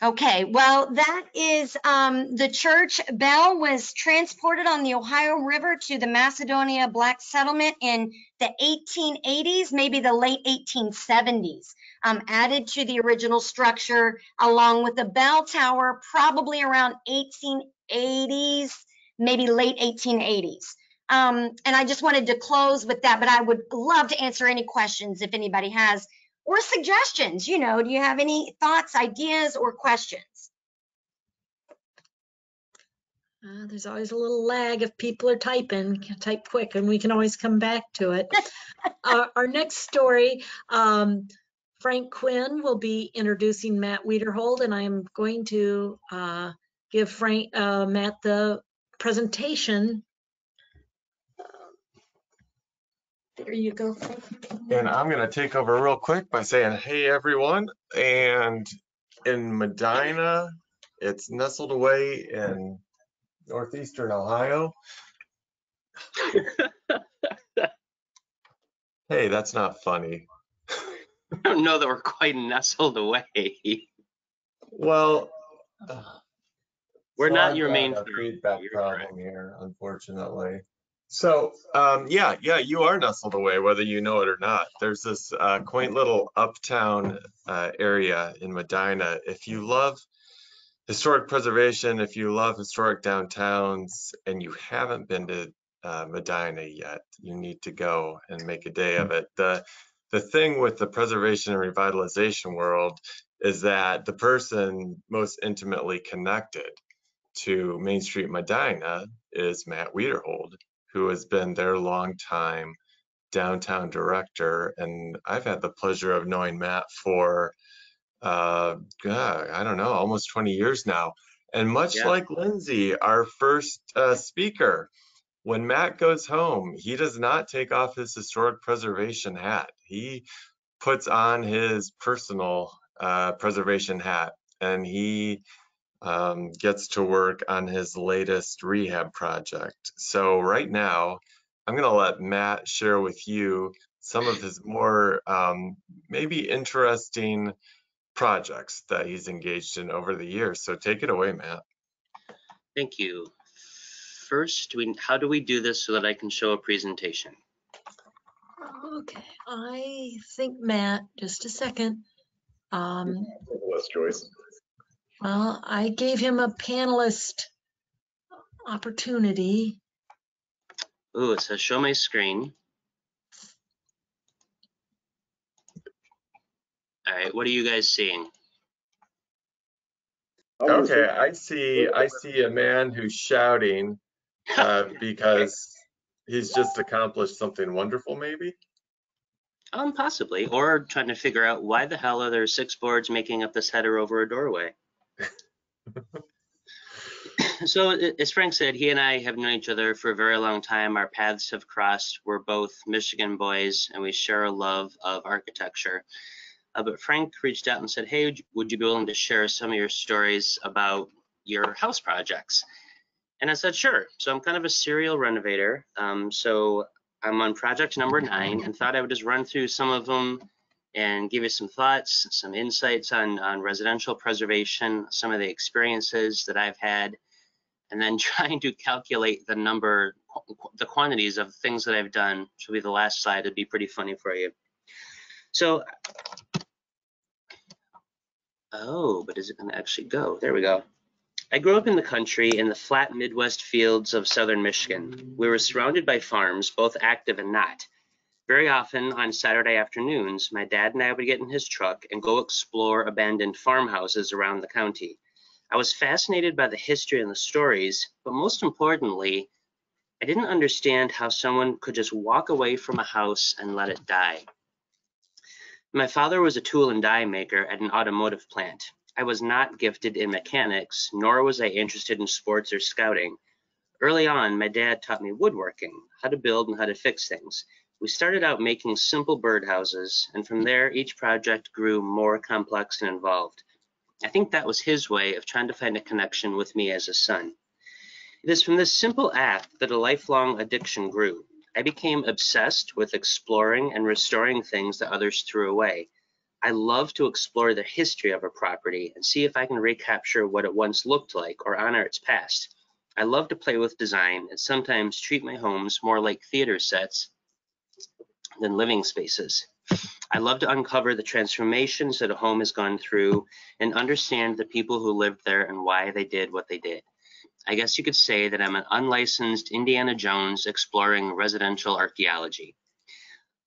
Okay, well, that is um, the church bell was transported on the Ohio River to the Macedonia Black settlement in the eighteen eighties, maybe the late eighteen seventies, um, added to the original structure along with the bell tower, probably around eighteen eighties, maybe late eighteen eighties. Um, and I just wanted to close with that, but I would love to answer any questions if anybody has. Or suggestions, you know, do you have any thoughts, ideas, or questions? Uh, there's always a little lag if people are typing, type quick, and we can always come back to it. our, our next story, um, Frank Quinn will be introducing Matt Wiederhold, and I'm going to uh, give Frank uh, Matt the presentation. There you go. And I'm going to take over real quick by saying, hey, everyone. And in Medina, it's nestled away in northeastern Ohio. Hey, that's not funny. I don't know that we're quite nestled away. Well, uh, we're so not I've your main feedback problem right. here, unfortunately. So, um, yeah, yeah, you are nestled away, whether you know it or not. There's this uh, quaint little uptown uh, area in Medina. If you love historic preservation, if you love historic downtowns, and you haven't been to uh, Medina yet, you need to go and make a day of it. The, the thing with the preservation and revitalization world is that the person most intimately connected to Main Street Medina is Matt Wiederhold, who has been their longtime downtown director. And I've had the pleasure of knowing Matt for, uh, God, I don't know, almost twenty years now. And much yeah. like Lindsay, our first uh, speaker, when Matt goes home, he does not take off his historic preservation hat. He puts on his personal uh, preservation hat, and he Um, gets to work on his latest rehab project. So right now, I'm going to let Matt share with you some of his more um, maybe interesting projects that he's engaged in over the years. So take it away, Matt. Thank you. First, we, how do we do this so that I can show a presentation? Okay, I think, Matt, just a second. Um, Less choice. Well, I gave him a panelist opportunity. Ooh, it says show my screen. All right, what are you guys seeing? Okay, I see I see a man who's shouting uh, because he's just accomplished something wonderful, maybe? Um, possibly, or trying to figure out why the hell are there six boards making up this header over a doorway? So as Frank said, he and I have known each other for a very long time. Our paths have crossed. We're both Michigan boys, and we share a love of architecture. Uh, but Frank reached out and said, hey, would you, would you be willing to share some of your stories about your house projects? And I said, sure. So I'm kind of a serial renovator. Um, so I'm on project number nine and thought I would just run through some of them and give you some thoughts, some insights on, on residential preservation, some of the experiences that I've had, and then trying to calculate the number, the quantities of things that I've done. Should be the last slide. It'd be pretty funny for you. So, oh, but is it going to actually go? There we go. I grew up in the country in the flat Midwest fields of southern Michigan. We were surrounded by farms, both active and not. Very often on Saturday afternoons, my dad and I would get in his truck and go explore abandoned farmhouses around the county. I was fascinated by the history and the stories, but most importantly, I didn't understand how someone could just walk away from a house and let it die. My father was a tool and die maker at an automotive plant. I was not gifted in mechanics, nor was I interested in sports or scouting. Early on, my dad taught me woodworking, how to build and how to fix things. We started out making simple birdhouses, and from there, each project grew more complex and involved. I think that was his way of trying to find a connection with me as a son. It is from this simple act that a lifelong addiction grew. I became obsessed with exploring and restoring things that others threw away. I love to explore the history of a property and see if I can recapture what it once looked like or honor its past. I love to play with design and sometimes treat my homes more like theater sets than living spaces. I love to uncover the transformations that a home has gone through and understand the people who lived there and why they did what they did. I guess you could say that I'm an unlicensed Indiana Jones exploring residential archaeology.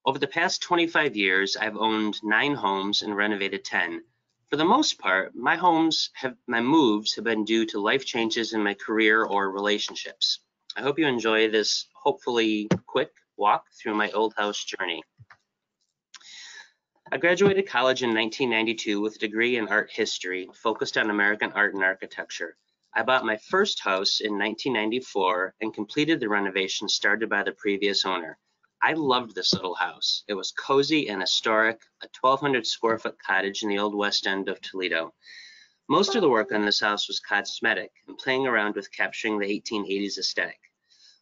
Over the past twenty-five years, I've owned nine homes and renovated ten. For the most part, my homes have, my moves have been due to life changes in my career or relationships. I hope you enjoy this hopefully quick walk through my old house journey. I graduated college in nineteen ninety-two with a degree in art history, focused on American art and architecture. I bought my first house in nineteen ninety-four and completed the renovation started by the previous owner. I loved this little house. It was cozy and historic, a twelve hundred square foot cottage in the old west end of Toledo. Most of the work on this house was cosmetic and playing around with capturing the eighteen eighties aesthetic.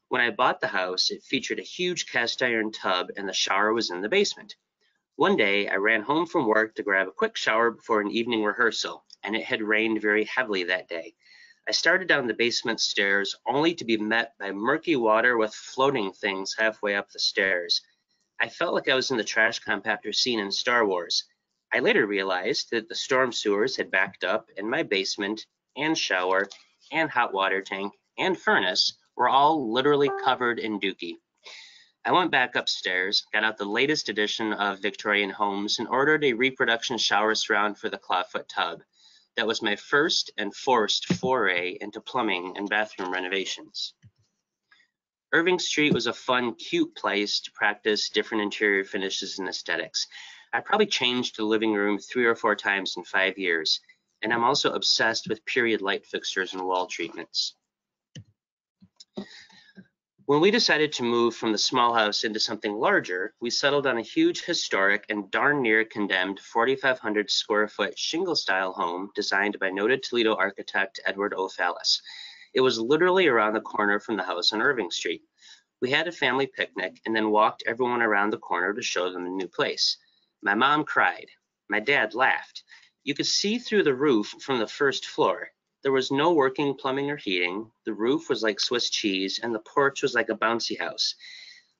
When I bought the house, it featured a huge cast iron tub and the shower was in the basement. One day, I ran home from work to grab a quick shower before an evening rehearsal, and it had rained very heavily that day. I started down the basement stairs only to be met by murky water with floating things halfway up the stairs. I felt like I was in the trash compactor scene in Star Wars. I later realized that the storm sewers had backed up and my basement and shower and hot water tank and furnace were all literally covered in dookie. I went back upstairs, got out the latest edition of Victorian Homes, and ordered a reproduction shower surround for the clawfoot tub. That was my first and forced foray into plumbing and bathroom renovations. Irving Street was a fun, cute place to practice different interior finishes and aesthetics. I probably changed the living room three or four times in five years, and I'm also obsessed with period light fixtures and wall treatments. When we decided to move from the small house into something larger, we settled on a huge historic and darn near condemned forty-five hundred square foot shingle style home designed by noted Toledo architect Edward O'Fallis. It was literally around the corner from the house on Irving Street. We had a family picnic and then walked everyone around the corner to show them the new place. My mom cried. My dad laughed. You could see through the roof from the first floor. There was no working plumbing or heating. The roof was like Swiss cheese and the porch was like a bouncy house.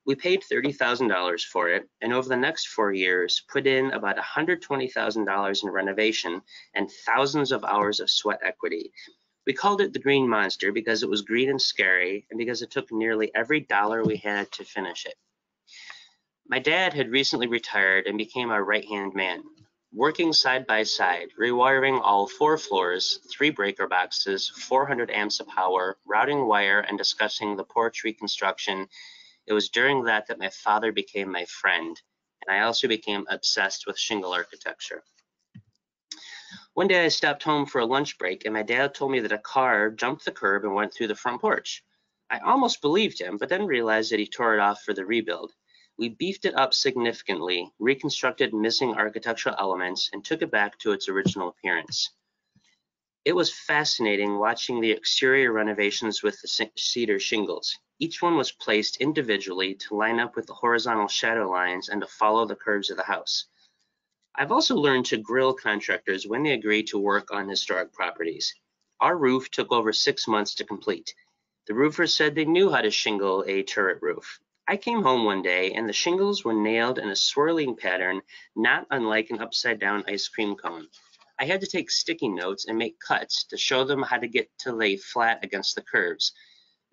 We paid thirty thousand dollars for it, and over the next four years, put in about one hundred twenty thousand dollars in renovation and thousands of hours of sweat equity. We called it the Green Monster because it was green and scary and because it took nearly every dollar we had to finish it. My dad had recently retired and became our right-hand man. Working side by side, rewiring all four floors, three breaker boxes, four hundred amps of power, routing wire, and discussing the porch reconstruction. It was during that that my father became my friend, and I also became obsessed with shingle architecture. One day I stopped home for a lunch break, and my dad told me that a car jumped the curb and went through the front porch. I almost believed him, but then realized that he tore it off for the rebuild. We beefed it up significantly, reconstructed missing architectural elements, and took it back to its original appearance. It was fascinating watching the exterior renovations with the cedar shingles. Each one was placed individually to line up with the horizontal shadow lines and to follow the curves of the house. I've also learned to grill contractors when they agree to work on historic properties. Our roof took over six months to complete. The roofers said they knew how to shingle a turret roof. I came home one day and the shingles were nailed in a swirling pattern, not unlike an upside down ice cream cone. I had to take sticky notes and make cuts to show them how to get to lay flat against the curves.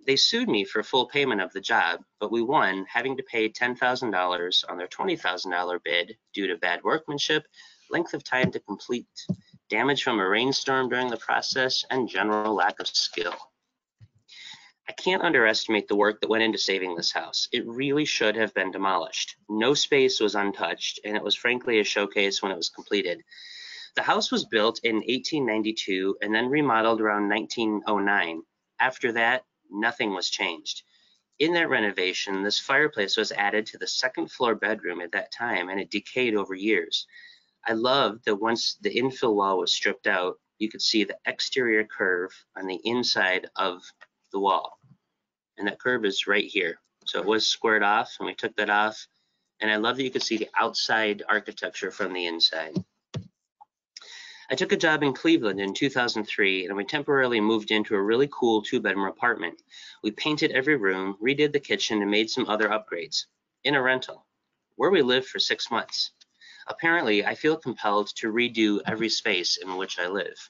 They sued me for full payment of the job, but we won, having to pay ten thousand dollars on their twenty thousand dollars bid due to bad workmanship, length of time to complete, damage from a rainstorm during the process, and general lack of skill. I can't underestimate the work that went into saving this house. It really should have been demolished. No space was untouched, and it was frankly a showcase when it was completed. The house was built in eighteen ninety-two and then remodeled around nineteen oh nine. After that, nothing was changed. In that renovation, this fireplace was added to the second floor bedroom at that time, and it decayed over years. I loved that once the infill wall was stripped out, you could see the exterior curve on the inside of the wall. And that curve is right here. So it was squared off and we took that off. And I love that you could see the outside architecture from the inside. I took a job in Cleveland in two thousand three and we temporarily moved into a really cool two-bedroom apartment. We painted every room, redid the kitchen, and made some other upgrades in a rental, where we lived for six months. Apparently, I feel compelled to redo every space in which I live.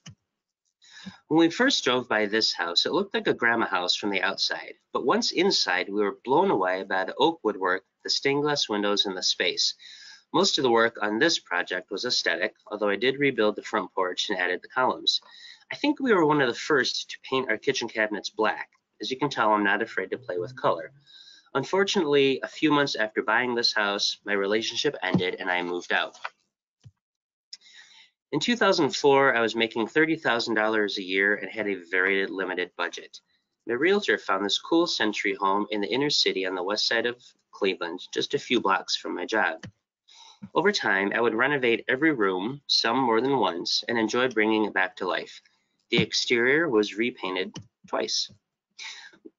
When we first drove by this house, it looked like a grandma house from the outside, but once inside, we were blown away by the oak woodwork, the stained glass windows, and the space. Most of the work on this project was aesthetic, although I did rebuild the front porch and added the columns. I think we were one of the first to paint our kitchen cabinets black. As you can tell, I'm not afraid to play with color. Unfortunately, a few months after buying this house, my relationship ended and I moved out. In two thousand four, I was making thirty thousand dollars a year and had a very limited budget. My realtor found this cool century home in the inner city on the west side of Cleveland, just a few blocks from my job. Over time, I would renovate every room, some more than once, and enjoy bringing it back to life. The exterior was repainted twice.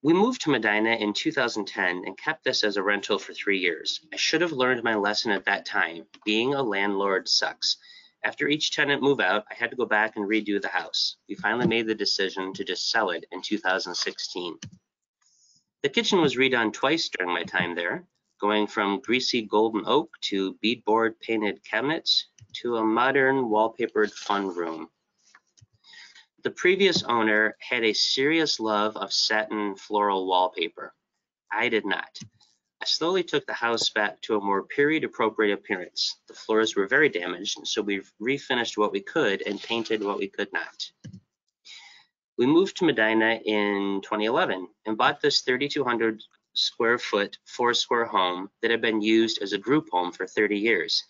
We moved to Medina in two thousand ten and kept this as a rental for three years. I should have learned my lesson at that time. Being a landlord sucks. After each tenant move out, I had to go back and redo the house. We finally made the decision to just sell it in two thousand sixteen. The kitchen was redone twice during my time there, going from greasy golden oak to beadboard painted cabinets to a modern wallpapered fun room. The previous owner had a serious love of satin floral wallpaper. I did not. I slowly took the house back to a more period appropriate appearance. The floors were very damaged, so we refinished what we could and painted what we could not. We moved to Medina in twenty eleven and bought this thirty-two hundred square foot, four square home that had been used as a group home for thirty years.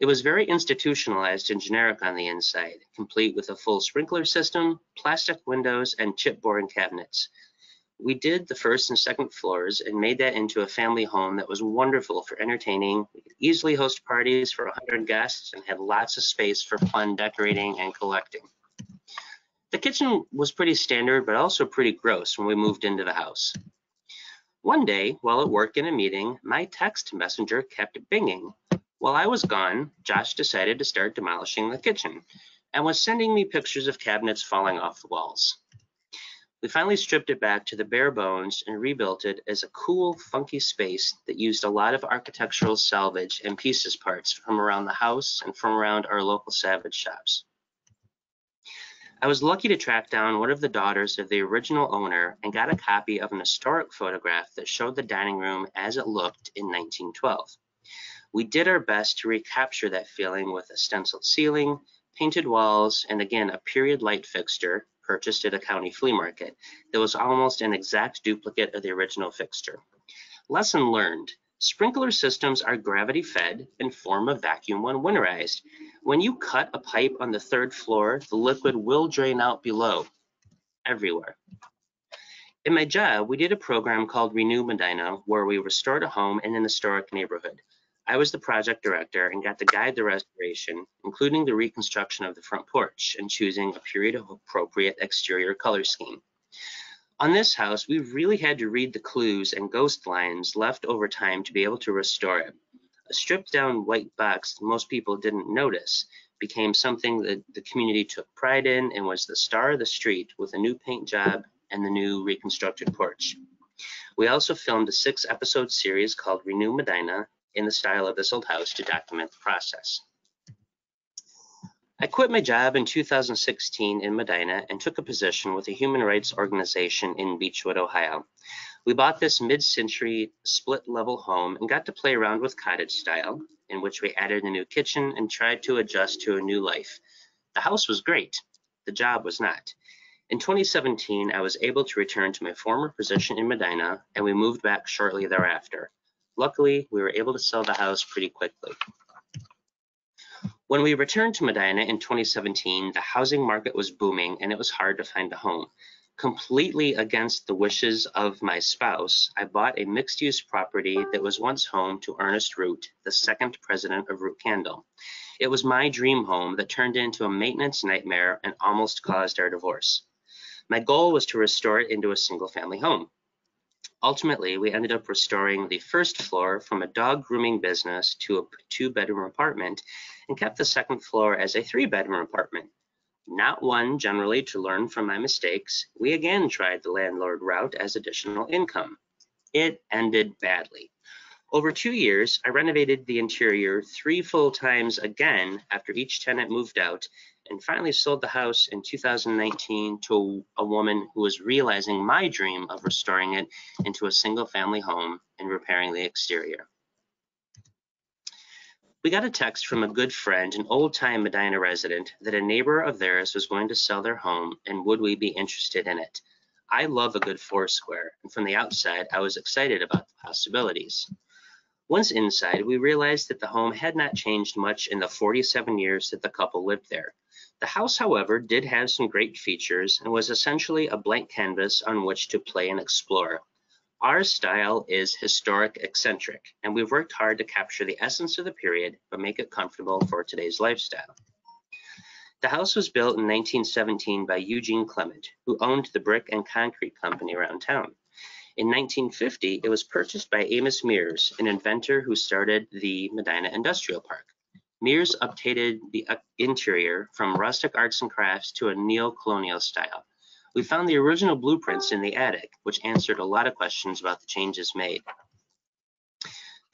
It was very institutionalized and generic on the inside, complete with a full sprinkler system, plastic windows, and chipboard cabinets. We did the first and second floors and made that into a family home that was wonderful for entertaining. We could easily host parties for one hundred guests and had lots of space for fun decorating and collecting. The kitchen was pretty standard, but also pretty gross when we moved into the house. One day, while at work in a meeting, my text messenger kept binging. While I was gone, Josh decided to start demolishing the kitchen and was sending me pictures of cabinets falling off the walls. We finally stripped it back to the bare bones and rebuilt it as a cool, funky space that used a lot of architectural salvage and pieces parts from around the house and from around our local salvage shops. I was lucky to track down one of the daughters of the original owner and got a copy of an historic photograph that showed the dining room as it looked in nineteen twelve. We did our best to recapture that feeling with a stenciled ceiling, painted walls, and again, a period light fixture purchased at a county flea market that was almost an exact duplicate of the original fixture. Lesson learned. Sprinkler systems are gravity fed and form a vacuum when winterized. When you cut a pipe on the third floor, the liquid will drain out below, everywhere. In my job, we did a program called Renew Medina, where we restored a home in an historic neighborhood. I was the project director and got to guide the restoration, including the reconstruction of the front porch and choosing a period of appropriate exterior color scheme. On this house, we really had to read the clues and ghost lines left over time to be able to restore it. A stripped down white box most people didn't notice became something that the community took pride in and was the star of the street with a new paint job and the new reconstructed porch. We also filmed a six episode series called Renew Medina in the style of this old house to document the process. I quit my job in two thousand sixteen in Medina and took a position with a human rights organization in Beechwood, Ohio. We bought this mid-century split-level home and got to play around with cottage style, in which we added a new kitchen and tried to adjust to a new life. The house was great. The job was not. In twenty seventeen, I was able to return to my former position in Medina, and we moved back shortly thereafter. Luckily, we were able to sell the house pretty quickly. When we returned to Medina in twenty seventeen, the housing market was booming and it was hard to find a home. Completely against the wishes of my spouse, I bought a mixed-use property that was once home to Ernest Root, the second president of Root Candle. It was my dream home that turned into a maintenance nightmare and almost caused our divorce. My goal was to restore it into a single-family home. Ultimately, we ended up restoring the first floor from a dog grooming business to a two-bedroom apartment and kept the second floor as a three-bedroom apartment. Not one generally to learn from my mistakes, we again tried the landlord route as additional income. It ended badly. Over two years, I renovated the interior three full times again after each tenant moved out and finally sold the house in two thousand nineteen to a woman who was realizing my dream of restoring it into a single family home and repairing the exterior. We got a text from a good friend, an old time Medina resident, that a neighbor of theirs was going to sell their home and would we be interested in it. I love a good foursquare, and from the outside, I was excited about the possibilities. Once inside, we realized that the home had not changed much in the forty-seven years that the couple lived there. The house, however, did have some great features and was essentially a blank canvas on which to play and explore. Our style is historic eccentric, and we've worked hard to capture the essence of the period but make it comfortable for today's lifestyle. The house was built in nineteen seventeen by Eugene Clement, who owned the brick and concrete company around town. In nineteen fifty, it was purchased by Amos Mears, an inventor who started the Medina Industrial Park. Mears updated the interior from rustic arts and crafts to a neo-colonial style. We found the original blueprints in the attic, which answered a lot of questions about the changes made.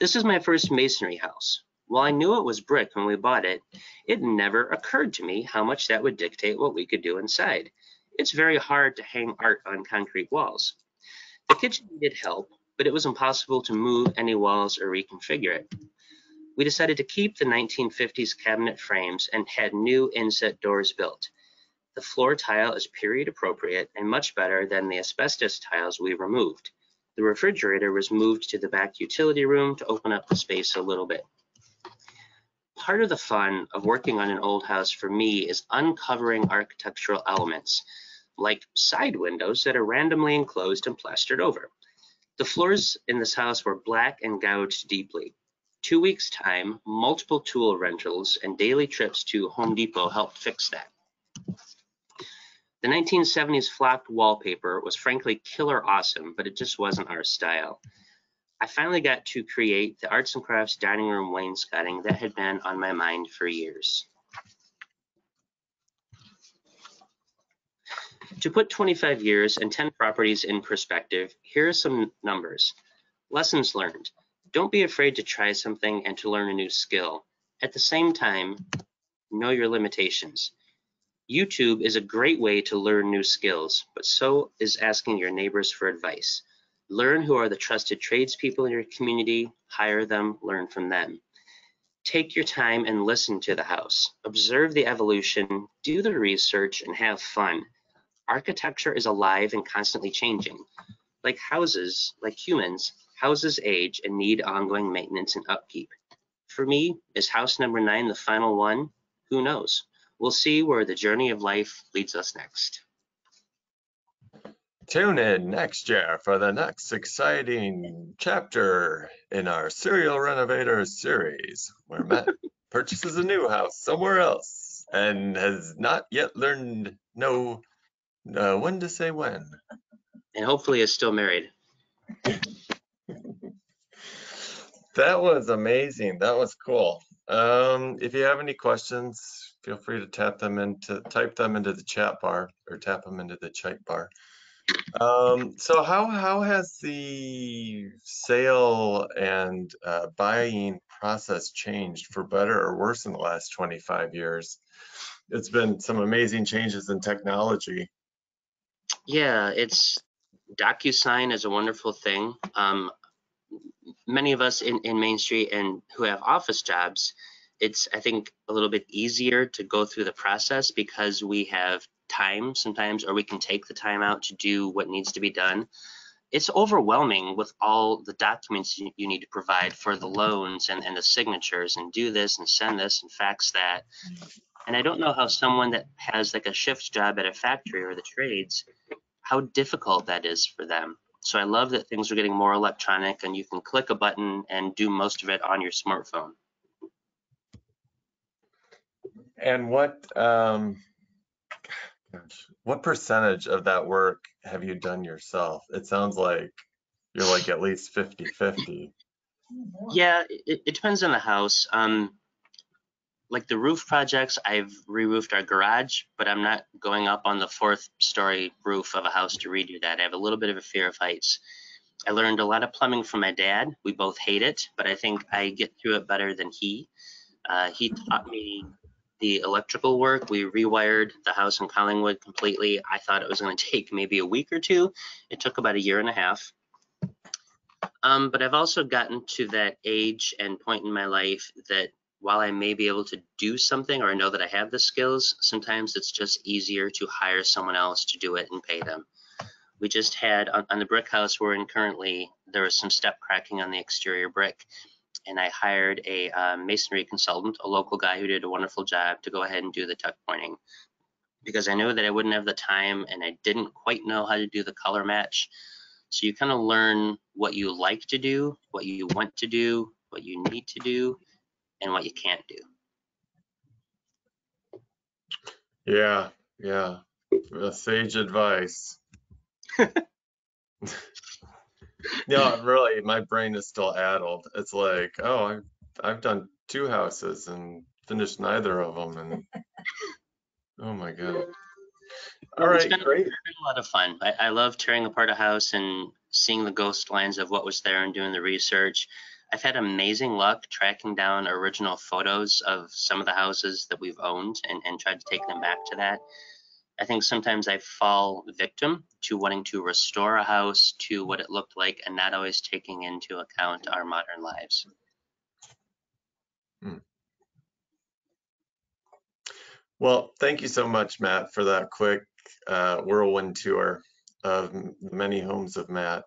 This is my first masonry house. While I knew it was brick when we bought it, it never occurred to me how much that would dictate what we could do inside. It's very hard to hang art on concrete walls. The kitchen needed help, but it was impossible to move any walls or reconfigure it. We decided to keep the nineteen fifties cabinet frames and had new inset doors built. The floor tile is period appropriate and much better than the asbestos tiles we removed. The refrigerator was moved to the back utility room to open up the space a little bit. Part of the fun of working on an old house for me is uncovering architectural elements, like side windows that are randomly enclosed and plastered over. The floors in this house were black and gouged deeply. Two weeks' time, multiple tool rentals and daily trips to Home Depot helped fix that. The nineteen seventies flocked wallpaper was frankly killer awesome, but it just wasn't our style. I finally got to create the arts and crafts dining room wainscoting that had been on my mind for years. To put twenty-five years and ten properties in perspective, here are some numbers. Lessons learned. Don't be afraid to try something and to learn a new skill. At the same time, know your limitations. YouTube is a great way to learn new skills, but so is asking your neighbors for advice. Learn who are the trusted tradespeople in your community, hire them, learn from them. Take your time and listen to the house. Observe the evolution, do the research, and have fun. Architecture is alive and constantly changing. Like houses, like humans, houses age and need ongoing maintenance and upkeep. For me, is house number nine the final one? Who knows? We'll see where the journey of life leads us next. Tune in next year for the next exciting chapter in our Serial Renovators series, where Matt purchases a new house somewhere else and has not yet learned no, uh, when to say when. and hopefully is still married. That was amazing. That was cool. Um, if you have any questions, feel free to tap them into, type them into the chat bar or tap them into the chat bar. Um, so how, how has the sale and uh, buying process changed for better or worse in the last twenty-five years? It's been some amazing changes in technology. Yeah, it's DocuSign is a wonderful thing. Um, many of us in, in Main Street and who have office jobs, it's, I think, a little bit easier to go through the process because we have time sometimes, or we can take the time out to do what needs to be done. It's overwhelming with all the documents you, you need to provide for the loans and, and the signatures and do this and send this and fax that. And I don't know how someone that has like a shift job at a factory or the trades, how difficult that is for them. So I love that things are getting more electronic and you can click a button and do most of it on your smartphone. And what, um, what percentage of that work have you done yourself? It sounds like you're like at least fifty fifty. Yeah, it, it depends on the house. Um, like the roof projects, I've re-roofed our garage, but I'm not going up on the fourth story roof of a house to redo that. I have a little bit of a fear of heights. I learned a lot of plumbing from my dad. We both hate it, but I think I get through it better than he. Uh, he taught me the electrical work. We rewired the house in Collingwood completely. I thought it was going to take maybe a week or two. It took about a year and a half. Um, but I've also gotten to that age and point in my life that while I may be able to do something or I know that I have the skills, sometimes it's just easier to hire someone else to do it and pay them. We just had, on, on the brick house we're in currently, there was some step cracking on the exterior brick, and I hired a uh, masonry consultant, a local guy who did a wonderful job, to go ahead and do the tuck pointing, because I knew that I wouldn't have the time and I didn't quite know how to do the color match. So you kind of learn what you like to do, what you want to do, what you need to do, and what you can't do. Yeah, yeah, sage advice. No, really, my brain is still addled. It's like, oh, I've, I've done two houses and finished neither of them, and oh my god. All right, it's been, great. It's been a lot of fun. I, I love tearing apart a house and seeing the ghost lines of what was there and doing the research. I've had amazing luck tracking down original photos of some of the houses that we've owned and, and tried to take them back to that. I think sometimes I fall victim to wanting to restore a house to what it looked like and not always taking into account our modern lives. Hmm. Well, thank you so much, Matt, for that quick uh, whirlwind tour of many homes of Matt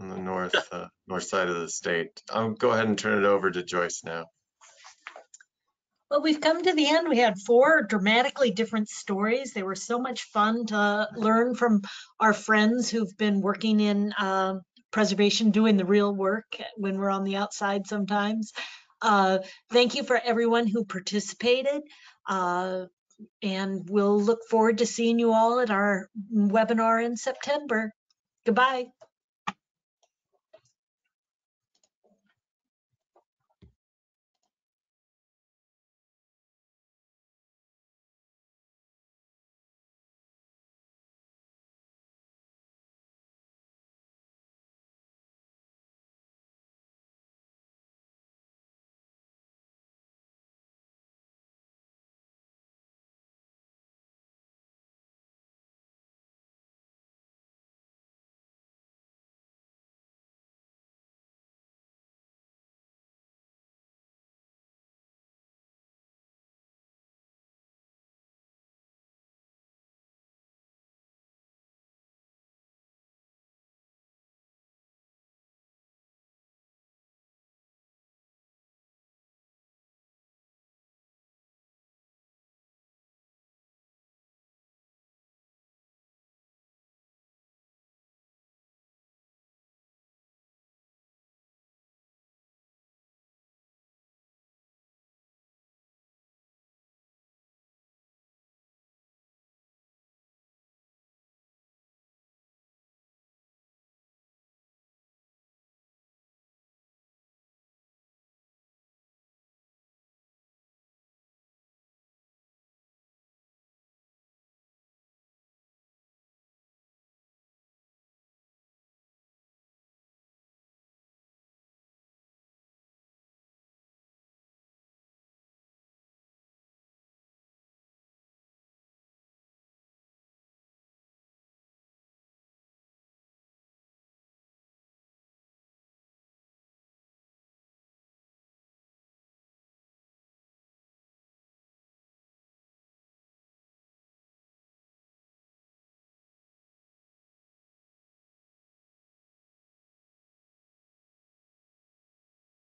on the north uh, north side of the state. I'll go ahead and turn it over to Joyce now. Well, we've come to the end. We had four dramatically different stories. They were so much fun to learn from our friends who've been working in uh, preservation, doing the real work when we're on the outside sometimes. Uh, thank you for everyone who participated. Uh, and we'll look forward to seeing you all at our webinar in September. Goodbye.